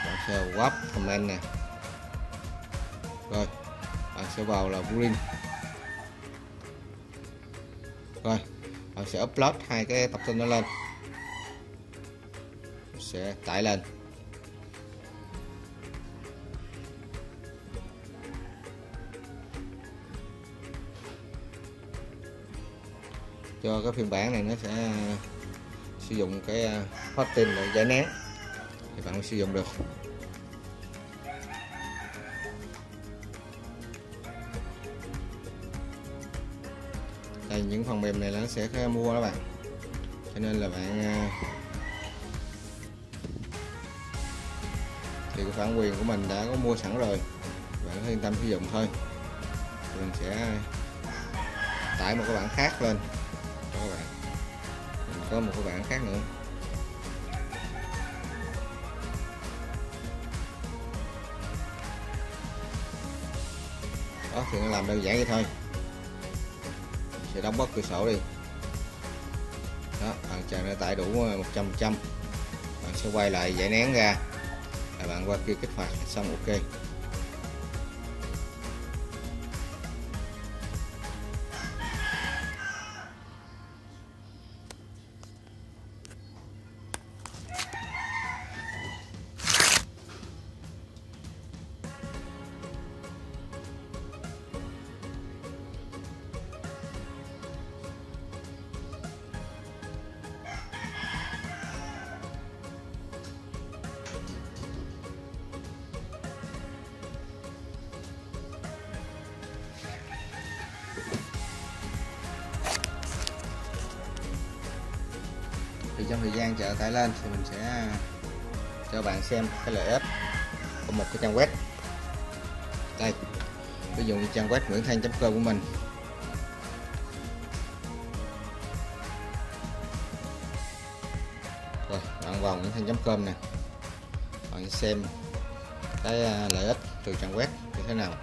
Bạn sẽ vào Web Comment nè. Rồi. Bạn sẽ vào là Boolean. Rồi. Bạn sẽ upload hai cái tập tin nó lên, sẽ tải lên. Cho cái phiên bản này nó sẽ sử dụng cái hosting để giải nén thì bạn mới sử dụng được. Đây, những phần mềm này là nó sẽ mua các bạn, cho nên là bạn thì cái bản quyền của mình đã có mua sẵn rồi, bạn có yên tâm sử dụng thôi. Mình sẽ tải một cái bản khác lên cho các bạn, mình có một cái bản khác nữa. Đó thì nó làm đơn giản vậy thôi. Sẽ đóng bớt cửa sổ đi. Đó, bạn chờ nó tải đủ một trăm phần trăm. Bạn sẽ quay lại giải nén ra. Là bạn qua kia kích hoạt xong ok. Thì trong thời gian chờ tải lên thì mình sẽ cho bạn xem cái lợi ích của một cái trang web. Đây, ví dụ như trang web nguyenthan chấm com của mình. Rồi, bạn vào nguyenthan chấm com nè. Bạn xem cái lợi ích từ trang web như thế nào.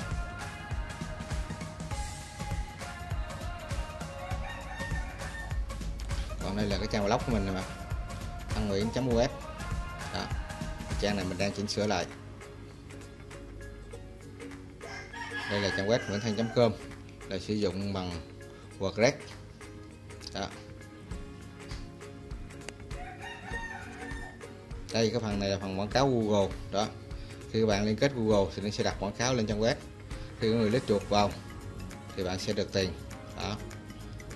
Đây là cái trang blog của mình nè bạn, nguyenthan chấm us. Đó, trang này mình đang chỉnh sửa lại. Đây là trang web nguyenthan chấm com, là sử dụng bằng WordPress. Đó. Đây, cái phần này là phần quảng cáo Google. Đó, khi các bạn liên kết Google thì nó sẽ đặt quảng cáo lên trang web. Khi người click chuột vào thì bạn sẽ được tiền. Đó.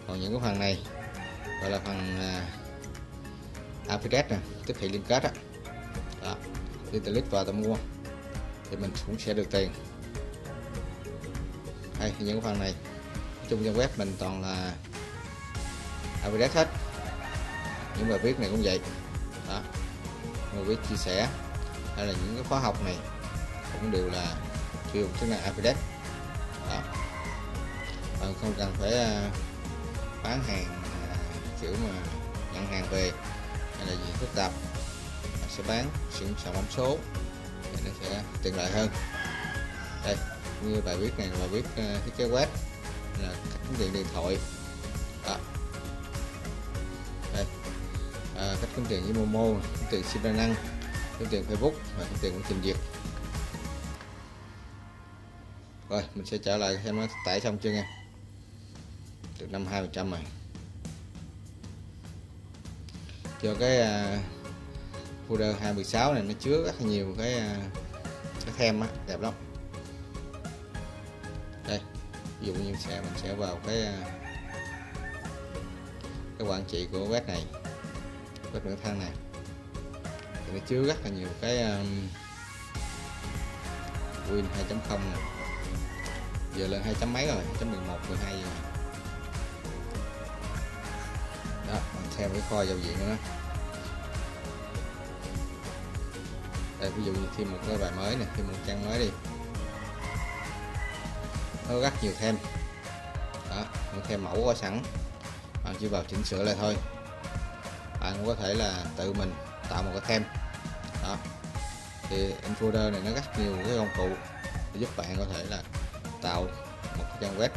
Còn những cái phần này gọi là phần uh, affiliate nè, tiếp thị liên kết á. Đó, khi tôi click vào tôi mua thì mình cũng sẽ được tiền. Đây, những phần này chung trang web mình toàn là affiliate hết. Những bài viết này cũng vậy. Đó, người viết chia sẻ hay là những cái khóa học này cũng đều là sử dụng chức năng affiliate. Đó, bạn không cần phải uh, bán hàng kiểu mà nhận hàng về hay là gì phức tạp, sẽ bán sử dụng sản phẩm số thì nó sẽ tiện lợi hơn. Đây, như bài viết này là bài viết uh, thiết kế web, là cách kiếm tiền điện thoại. Đó. Đây, à, cách kiếm tiền với Momo, kiếm tiền Sim Đa Năng, kiếm tiền Facebook và kiếm tiền của Trình Việt. Rồi mình sẽ trở lại xem nó tải xong chưa nha. Được năm mươi hai phần trăm rồi. Cho cái uh, folder hai mười sáu này nó chứa rất là nhiều cái uh, cái theme á, đẹp lắm. Đây, ví dụ như sẽ mình sẽ vào cái uh, cái quản trị của web này, web Nguyen Than này, thì nó chứa rất là nhiều cái Nguyen um, hai chấm không này. Giờ lên hai chấm mấy rồi, hai chấm mười một, mười hai rồi. Đó, mình xem cái kho giao diện nữa. Đây, ví dụ như thêm một cái bài mới này, thêm một trang mới đi. Nó rất nhiều thêm. Đó, những thêm mẫu có sẵn. Bạn chỉ vào chỉnh sửa lại thôi. Bạn cũng có thể là tự mình tạo một cái thêm. Đó. Thì folder này nó rất nhiều cái công cụ để giúp bạn có thể là tạo một cái trang web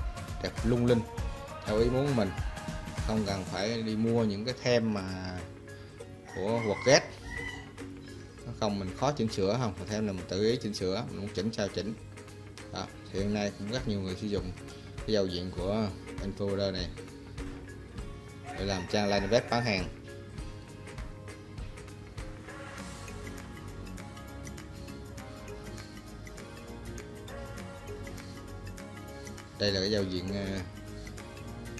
đẹp lung linh theo ý muốn của mình, không cần phải đi mua những cái theme mà của WordPress. Nó không, mình khó chỉnh sửa, không theme là mình tự ý chỉnh sửa, mình muốn chỉnh sao chỉnh. Đó, thì hiện nay cũng rất nhiều người sử dụng cái giao diện của Intabuler này để làm trang landing web bán hàng. Đây là cái giao diện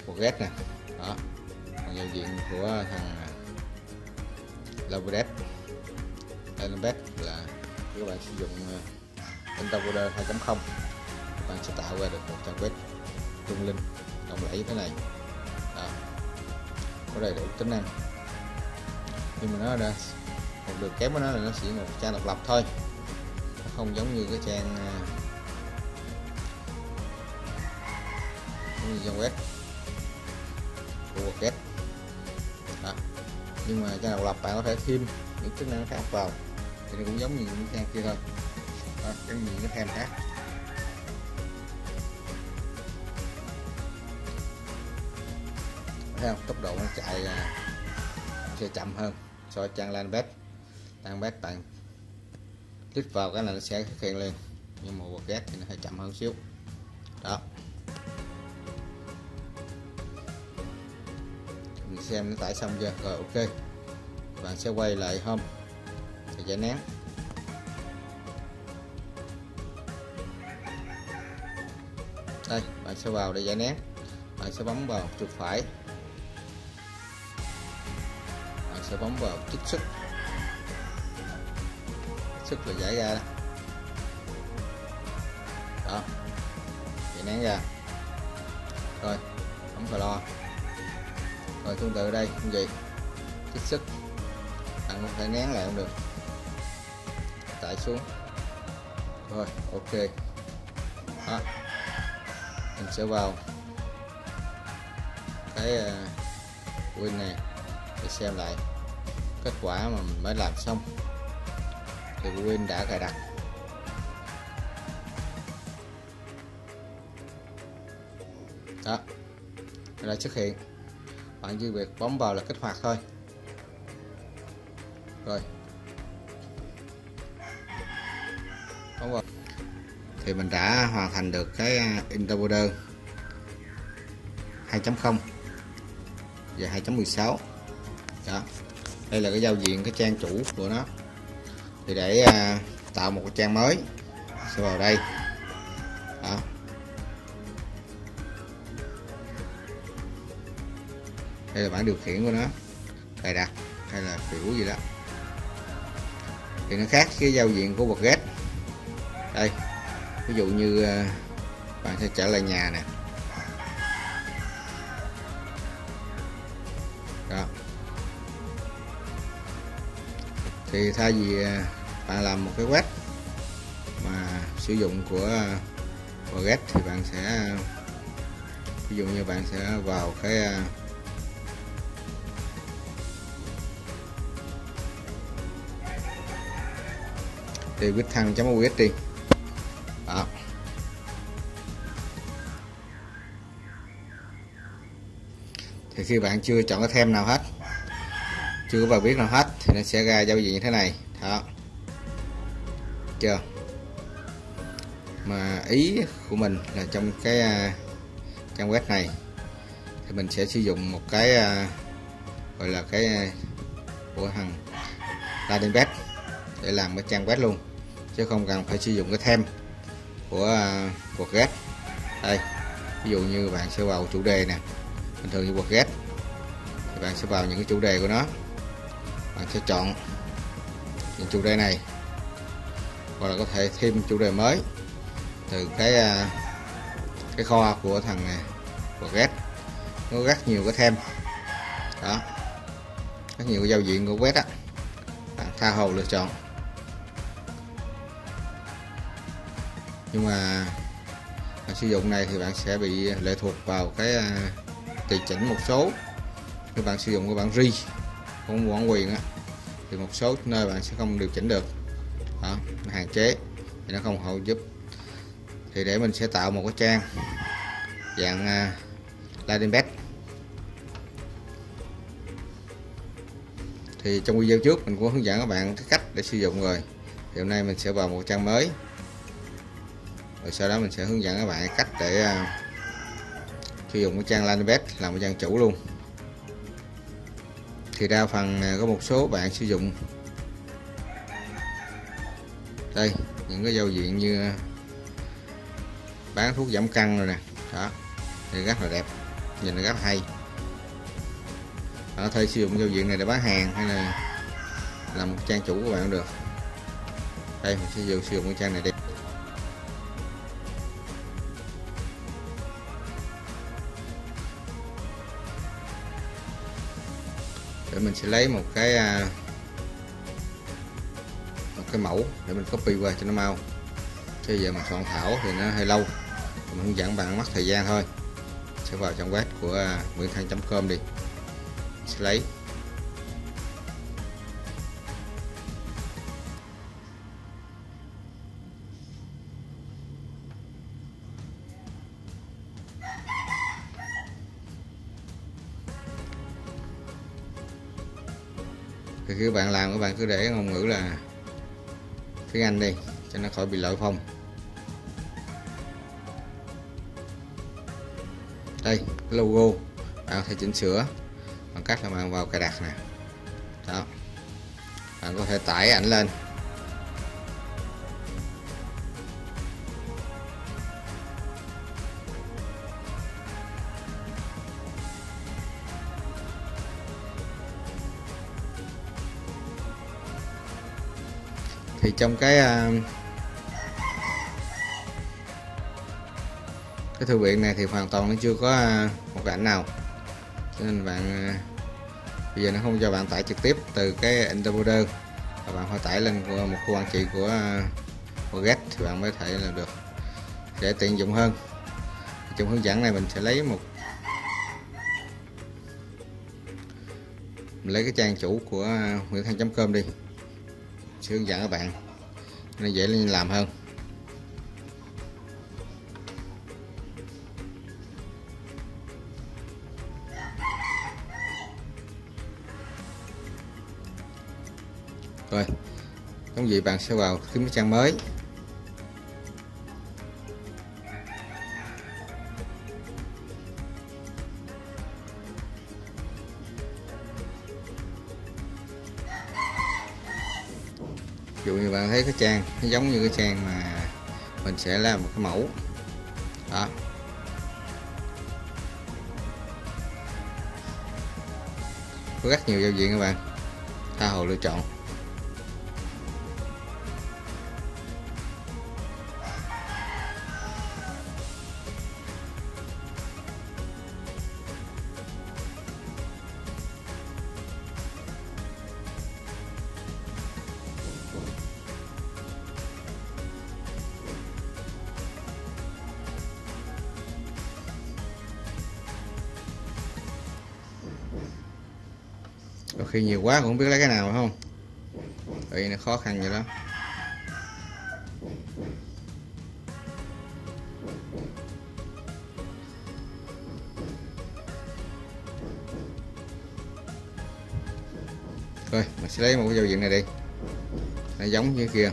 của WordPress nè, đó, còn giao diện của thằng LiveEdit, Elementor là các bạn sử dụng Intabuler hai chấm không, bạn sẽ tạo ra được một trang web lung linh, lộng lẫy như thế này, đó, có đầy đủ tính năng, nhưng mà nó là một điều kém của nó là nó chỉ một trang độc lập thôi, nó không giống như cái trang trang web của WordPress. Đó. Nhưng mà trang độc lập bạn có thể thêm những chức năng khác vào thì nó cũng giống như những trang kia thôi. Đó, cái những cái theme khác. Thấy không? Tốc độ nó chạy là sẽ chậm hơn so với trang landing page. Trang web bạn click vào cái là nó sẽ thực hiện liền. Nhưng mà WordPress thì nó hơi chậm hơn xíu. Đó. Xem nó tải xong chưa, rồi ok, bạn sẽ quay lại home để giải nén. Đây, bạn sẽ vào để giải nén, bạn sẽ bấm vào chuột phải, bạn sẽ bấm vào trích xuất, trích xuất là giải ra, đó, giải nén ra, rồi bấm vào lo. Rồi tương tự đây cũng vậy, trích xuất bạn không thể nén lại không được, tải xuống rồi ok. Đó, mình sẽ vào cái uh, win này để xem lại kết quả mà mình mới làm xong thì win đã cài đặt. Đó, nó đã xuất hiện, bạn chỉ việc bấm vào là kích hoạt thôi. Rồi bấm vào thì mình đã hoàn thành được cái Intabuler hai chấm không và hai chấm mười sáu. Đó, đây là cái giao diện cái trang chủ của nó. Thì để uh, tạo một cái trang mới sẽ vào đây. Đó, đây là bảng điều khiển của nó, cài đặt hay là kiểu gì đó, thì nó khác cái giao diện của WordPress. Đây, ví dụ như bạn sẽ trở lại nhà nè, đó, thì thay vì bạn làm một cái web mà sử dụng của WordPress thì bạn sẽ ví dụ như bạn sẽ vào cái thì nguyen than chấm u ét đi. Đó. Thì khi bạn chưa chọn cái theme nào hết, chưa có bài viết nào hết thì nó sẽ ra giao diện như thế này. Đó, chưa? Mà ý của mình là trong cái uh, trang web này thì mình sẽ sử dụng một cái uh, gọi là cái uh, của thằng landing page để làm cái trang web luôn, chứ không cần phải sử dụng cái theme của uh, WordPress. Đây, ví dụ như bạn sẽ vào chủ đề nè, bình thường như WordPress thì bạn sẽ vào những cái chủ đề của nó, bạn sẽ chọn những chủ đề này, hoặc là có thể thêm chủ đề mới từ cái cái kho của thằng WordPress. Nó rất nhiều cái theme đó, rất nhiều cái giao diện của web á, bạn tha hồ lựa chọn. Nhưng mà bạn sử dụng này thì bạn sẽ bị lệ thuộc vào cái tùy chỉnh một số. Nếu bạn sử dụng cái bản ri không quản quyền á, thì một số nơi bạn sẽ không điều chỉnh được, đó, nó hạn chế, thì nó không hậu giúp. Thì để mình sẽ tạo một cái trang dạng uh, landing page. Thì trong video trước mình cũng hướng dẫn các bạn cái cách để sử dụng rồi. Thì hôm nay mình sẽ vào một trang mới, rồi sau đó mình sẽ hướng dẫn các bạn cách để uh, sử dụng cái trang landing page làm cái trang chủ luôn. Thì đa phần uh, có một số bạn sử dụng đây những cái giao diện như uh, bán thuốc giảm cân rồi nè, đó thì rất là đẹp, nhìn nó rất là hay. Bạn có thể sử dụng giao diện này để bán hàng hay là làm một trang chủ của bạn cũng được. Đây mình sẽ sử dụng cái trang này đi. Để mình sẽ lấy một cái một cái mẫu để mình copy về cho nó mau, chứ giờ mình soạn thảo thì nó hơi lâu. Mình hướng dẫn bạn mất thời gian thôi. Sẽ vào trong web của nguyenthan chấm com đi, sẽ lấy. Thì khi bạn làm các bạn cứ để ngôn ngữ là tiếng Anh đi cho nó khỏi bị lỗi phông. Đây cái logo bạn có thể chỉnh sửa bằng cách là bạn vào cài đặt nè, đó bạn có thể tải ảnh lên. Thì trong cái cái thư viện này thì hoàn toàn nó chưa có một cái ảnh nào, cho nên bạn bây giờ nó không cho bạn tải trực tiếp từ cái Intabuler, và bạn phải tải lên của một khu quản trị của WordPress thì bạn mới thể làm được để tiện dụng hơn. Trong hướng dẫn này mình sẽ lấy một mình lấy cái trang chủ của nguyenthan chấm com đi, sẽ hướng dẫn các bạn nó dễ làm hơn. Rồi, trong vậy bạn sẽ vào kiếm cái trang mới. Ví dụ như bạn thấy cái trang nó giống như cái trang mà mình sẽ làm một cái mẫu. Đó, có rất nhiều giao diện các bạn tha hồ lựa chọn. Đôi khi nhiều quá cũng không biết lấy cái nào phải không? Vậy nó khó khăn vậy đó. Rồi mình sẽ lấy một cái giao diện này đi, nó giống như kia.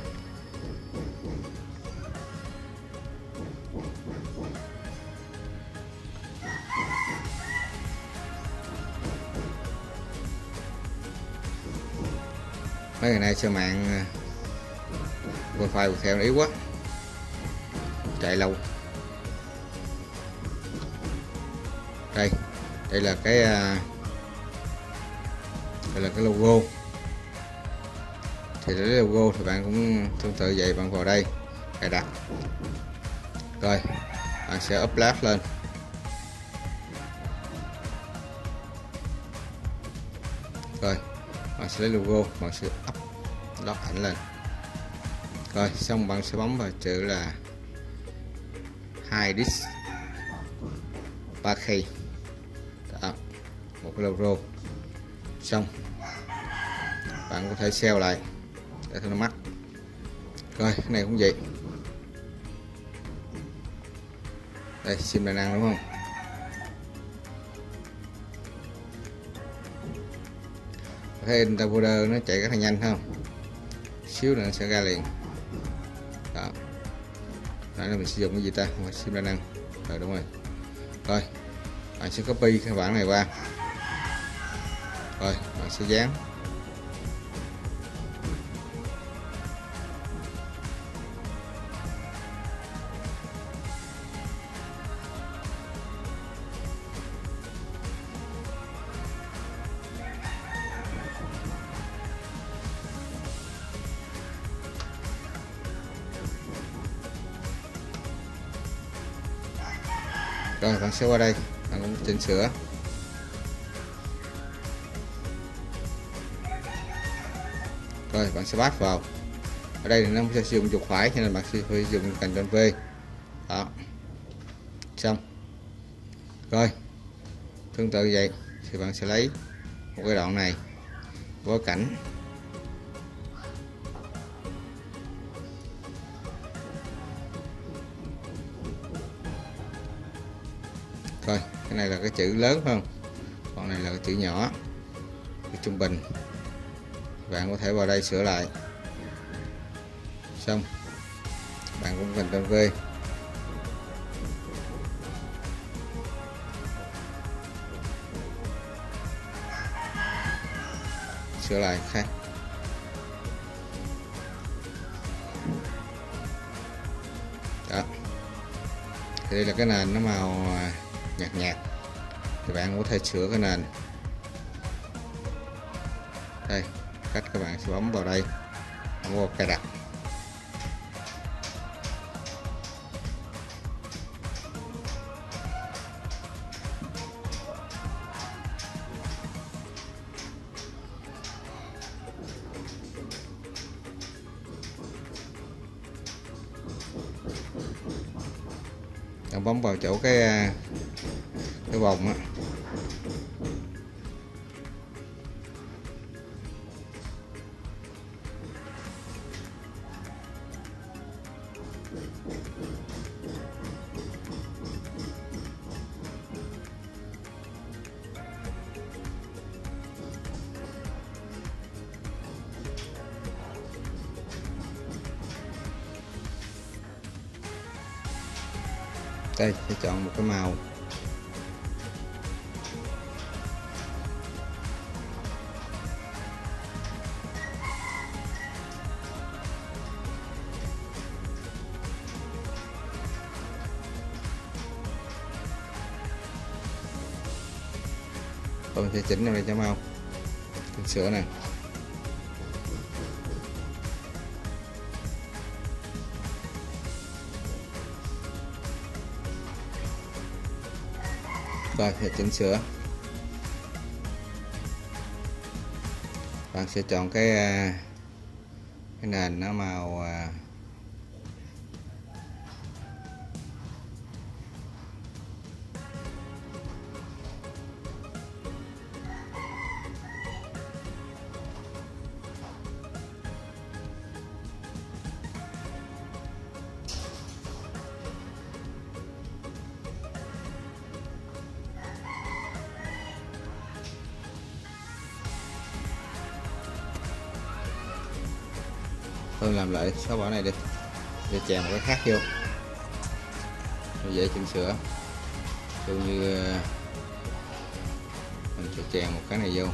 Mấy ngày nay sao mạng wifi của theo nó yếu quá, chạy lâu. Đây, đây là cái đây là cái logo. Thì để lấy logo thì bạn cũng tương tự vậy, bạn vào đây cài đặt, rồi bạn sẽ upload lên. Rồi bạn sẽ lấy logo, bạn sẽ upload ảnh lên. Rồi xong bạn sẽ bấm vào chữ là Hide This Package, một cái logo. Xong bạn có thể sell lại để cho nó mắc. Rồi cái này cũng vậy, đây Sim Đa Năng đúng không? Thấy Intabuler nó chạy rất là nhanh không, xíu nữa nó sẽ ra liền. Đó, nãy là mình sử dụng cái gì ta, Sim Đa Năng rồi, đúng rồi. Rồi bạn sẽ copy cái bản này qua, rồi bạn sẽ dán. Rồi bạn sẽ qua đây, bạn cũng chỉnh sửa. Rồi bạn sẽ bắt vào. Ở đây thì nó sẽ sử dụng chuột phải cho nên bạn sẽ phải dùng Ctrl V. Đó. Xong. Rồi. Tương tự vậy thì bạn sẽ lấy một cái đoạn này, bối cảnh. Rồi, cái này là cái chữ lớn phải không? Còn này là cái chữ nhỏ, cái trung bình. Bạn có thể vào đây sửa lại. Xong, bạn cũng cần Ctrl V. Sửa lại khác. Đó. Thì đây là cái nền nó màu nhạt nhạt thì bạn có thể sửa cái nền đây. Cách các bạn sẽ bấm vào đây, bấm vào cài đặt. Bạn bấm vào chỗ cái cái vòng á. Đây, sẽ chọn một cái màu. Tôi sẽ chỉnh vào đây cho màu. Chỉnh sửa nè. Rồi sẽ chỉnh sửa. Bạn sẽ chọn cái cái nền nó màu Tôi làm lại xóa bỏ này đi để chèn một cái khác vô rồi dễ chỉnh sửa. Tôi như mình sẽ chèn một cái này vô.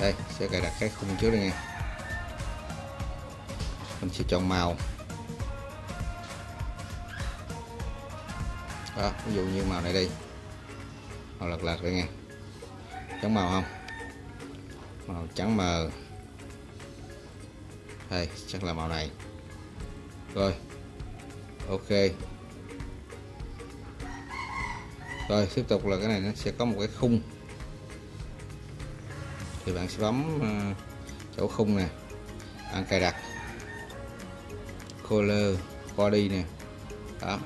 Đây, sẽ cài đặt cái khung trước đây nè. Mình sẽ chọn màu. Đó, ví dụ như màu này đi. Màu lật lật đây nè. Trắng màu không? Màu trắng mờ. Đây, chắc là màu này. Rồi. Ok. Rồi, tiếp tục là cái này nó sẽ có một cái khung. Thì bạn sẽ bấm chỗ khung nè, bạn cài đặt color body nè, đó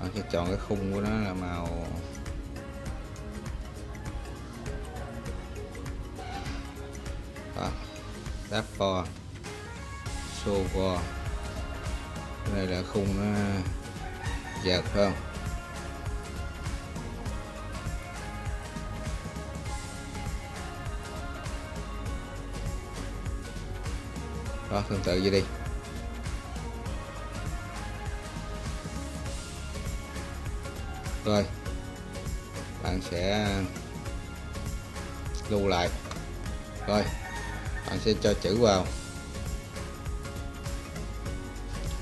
bạn sẽ chọn cái khung của nó là màu đó, đáp co show co, cái này là khung nó dạt không. Đó, tương tự vậy đi. Rồi bạn sẽ lưu lại. Rồi bạn sẽ cho chữ vào,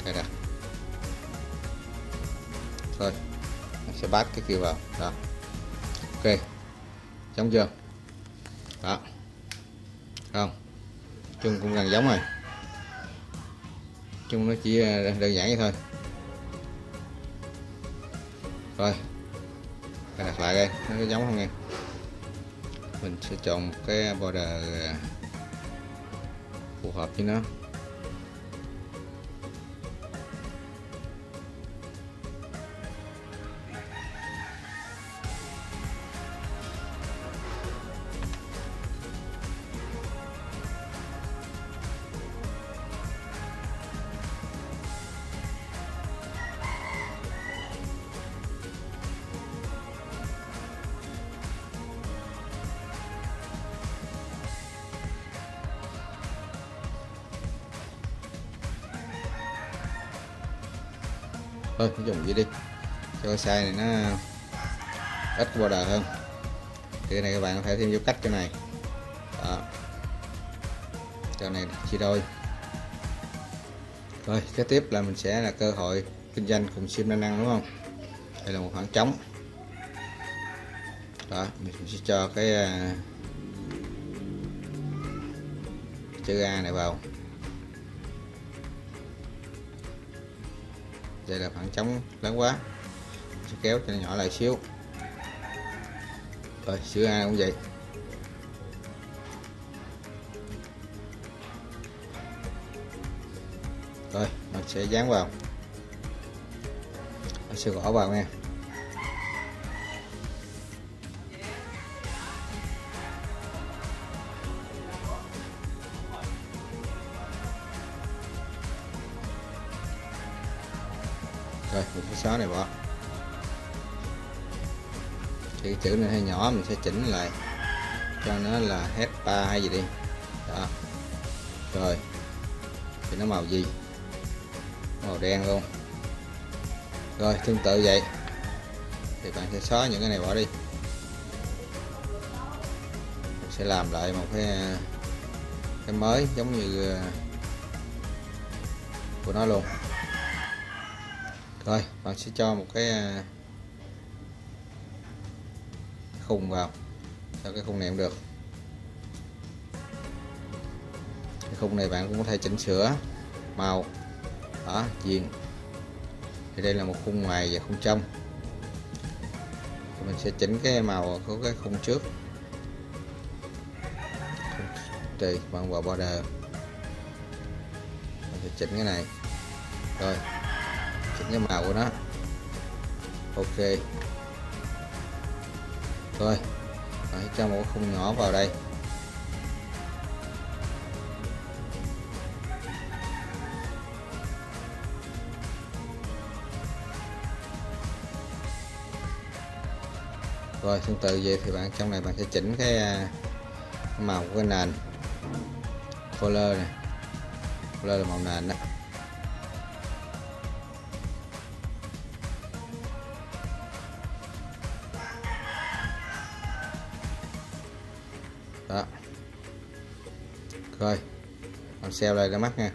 cài đặt. Rồi bạn sẽ bắt cái kia vào. Đó, ok, giống chưa? Đó, không chung cũng gần giống rồi. Chung nó chỉ đơn giản vậy thôi. Rồi cài đặt lại đây, nó có giống không nghe. Mình sẽ chọn một cái border phù hợp với nó. Thôi dùng vậy đi cho cái size này nó ít border hơn. Thì cái này các bạn có thể thêm dấu cách chỗ này, đó, chỗ này chia đôi. Rồi kế tiếp là mình sẽ là cơ hội kinh doanh cùng Sim Đa Năng, đúng không? Đây là một khoảng trống. Đó, mình sẽ cho cái uh, chữ A này vào. Đây là khoảng trống lớn quá, sẽ kéo cho nó nhỏ lại xíu. Rồi chữ A cũng vậy. Rồi mình sẽ dán vào, mình sẽ gõ vào nha. Rồi mình sẽ xóa này bỏ. Thì cái chữ này hơi nhỏ, mình sẽ chỉnh lại cho nó là hết ba hay gì đi. Đó. Rồi thì nó màu gì? Màu đen luôn. Rồi tương tự vậy thì bạn sẽ xóa những cái này bỏ đi. Mình sẽ làm lại một cái cái mới giống như của nó luôn. Rồi bạn sẽ cho một cái khung vào, sao cái khung này cũng được. Cái khung này bạn cũng có thể chỉnh sửa màu, đó, viền. Thì đây là một khung ngoài và khung trong. Thì mình sẽ chỉnh cái màu của cái khung trước. Đây bạn vào border, mình sẽ chỉnh cái này. Rồi cái màu của nó, ok. Rồi hãy cho một khung nhỏ vào đây. Rồi tương tự vậy thì bạn trong này bạn sẽ chỉnh cái màu của cái nền color này, color là màu nền đó. Đó. Rồi còn xeo lại ra mắt nha.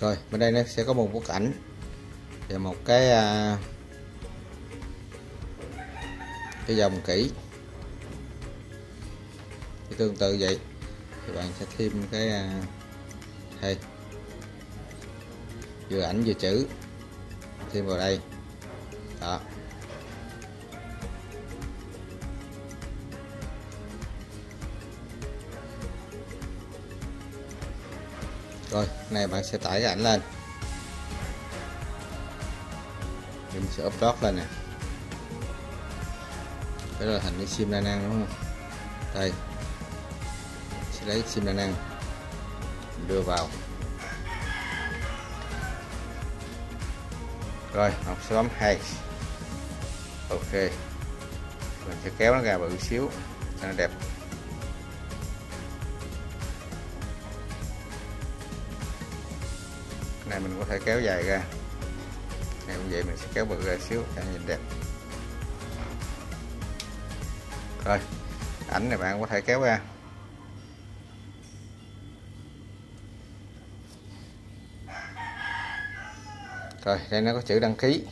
Rồi bên đây nó sẽ có một bức ảnh và một cái uh, cái dòng kỹ. Thì tương tự vậy thì bạn sẽ thêm cái uh, đây vừa ảnh vừa chữ thêm vào đây đó. Rồi này bạn sẽ tải cái ảnh lên, mình sẽ upload lên nè, cái là thành cái Sim Đa Năng đúng không? Đây sẽ lấy Sim Đa Năng đưa vào, rồi học sẽ bấm hay ok, mình sẽ kéo nó ra bự xíu cho nó đẹp. Này mình có thể kéo dài ra, này cũng vậy mình sẽ kéo bự ra xíu cho nhìn đẹp. Rồi ảnh này bạn có thể kéo ra, rồi đây nó có chữ đăng ký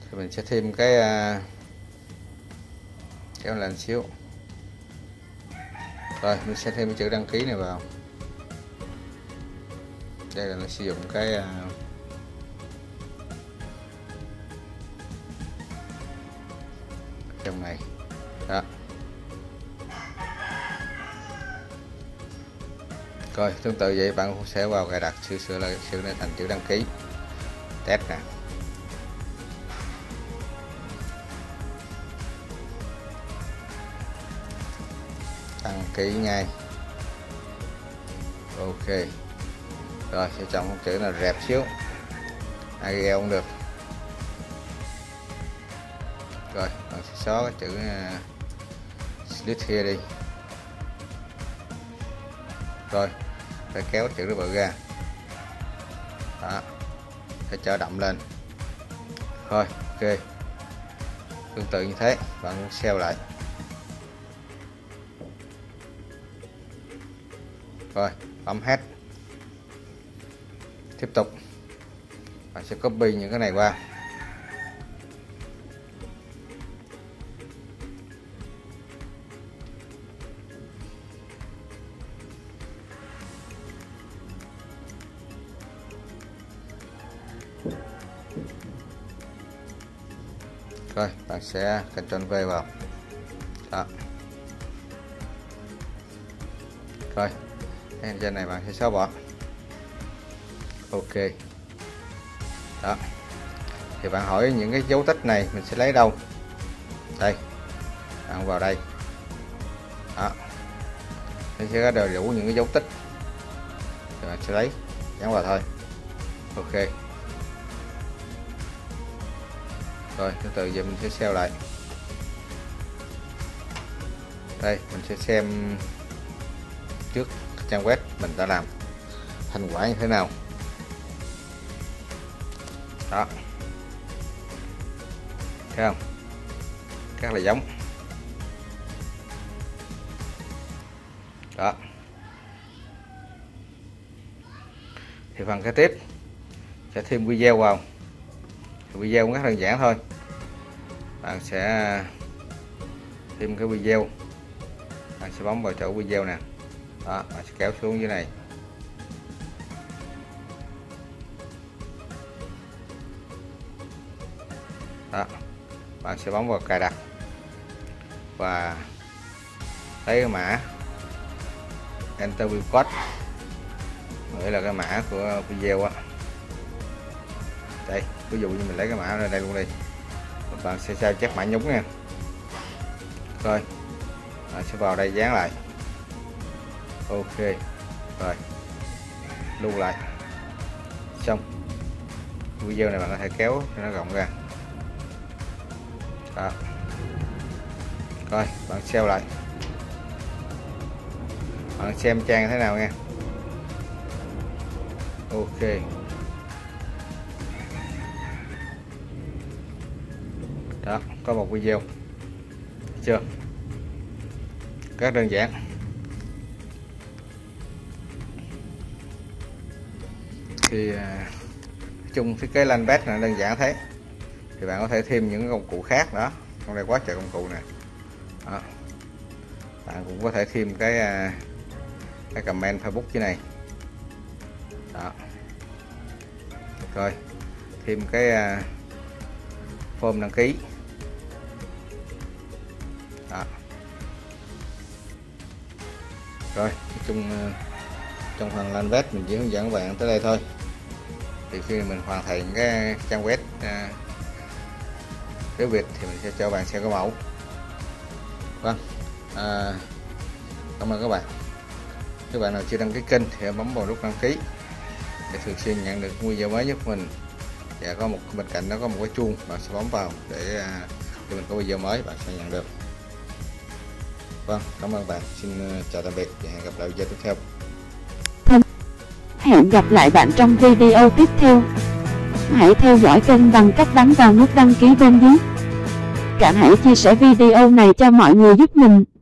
thì mình sẽ thêm cái uh, kéo lên xíu, rồi mình sẽ thêm cái chữ đăng ký này vào. Đây là nó sử dụng cái uh, trong này đó. Rồi tương tự vậy bạn cũng sẽ vào cài đặt sửa sửa lại sửa lại thành chữ đăng ký test nè. Đăng ký ngay. Ok. Rồi sẽ chọn một chữ là rẹp xíu, ai cũng được. Rồi mình sẽ xóa cái chữ uh, Split here đi. Rồi phải kéo chữ nó bự ra đó, phải cho đậm lên. Rồi ok, tương tự như thế bạn cũng xeo lại. Rồi bấm hết, tiếp tục bạn sẽ copy những cái này qua. Rồi bạn sẽ Ctrl V vào đó. Rồi em trên này bạn sẽ xóa bỏ. Ok đó, thì bạn hỏi những cái dấu tích này mình sẽ lấy đâu, đây bạn vào đây đó, nó sẽ có đầy đủ những cái dấu tích rồi bạn sẽ lấy dán vào thôi. Ok rồi tương tự giờ mình sẽ xeo lại. Đây mình sẽ xem trước trang web mình đã làm thành quả như thế nào đó, thấy không, rất là giống đó. Thì phần kế tiếp sẽ thêm video vào, thì video cũng rất đơn giản thôi, bạn sẽ thêm cái video, bạn sẽ bấm vào chỗ video nè đó, bạn sẽ kéo xuống dưới này. Đó. Bạn sẽ bấm vào cài đặt và lấy cái mã Enter code, nghĩa là cái mã của video á. Đây ví dụ như mình lấy cái mã ra đây luôn đi, bạn sẽ sao chép mã nhúng nha. Rồi bạn sẽ vào đây dán lại. Ok rồi lưu lại xong. video này bạn có thể kéo cho nó rộng ra. Đó. Rồi bạn xem lại, bạn xem trang thế nào nha. Ok, đó có một video chưa, rất đơn giản. Thì chung thiết kế landpage là đơn giản thế, thì bạn có thể thêm những công cụ khác nữa. Trong đây quá trời công cụ nè. Đó. Bạn cũng có thể thêm cái cái comment Facebook dưới này. Đó. Rồi thêm cái uh, form đăng ký. Đó. Rồi nói chung uh, trong phần landpage mình chỉ hướng dẫn các bạn tới đây thôi. Thì khi mình hoàn thành cái trang web uh, tiếng Việt thì mình sẽ cho bạn xem cái mẫu. Vâng, à, cảm ơn các bạn. Các bạn nào chưa đăng ký kênh thì bấm vào nút đăng ký để thường xuyên nhận được video mới nhất của mình. Và có một bên cạnh nó có một cái chuông, bạn sẽ bấm vào để khi mình có video mới bạn sẽ nhận được. Vâng, cảm ơn bạn. Xin chào tạm biệt và hẹn gặp lại video tiếp theo. Hẹn gặp lại bạn trong video tiếp theo. Hãy theo dõi kênh bằng cách ấn vào nút đăng ký bên dưới. Cả hãy chia sẻ video này cho mọi người giúp mình.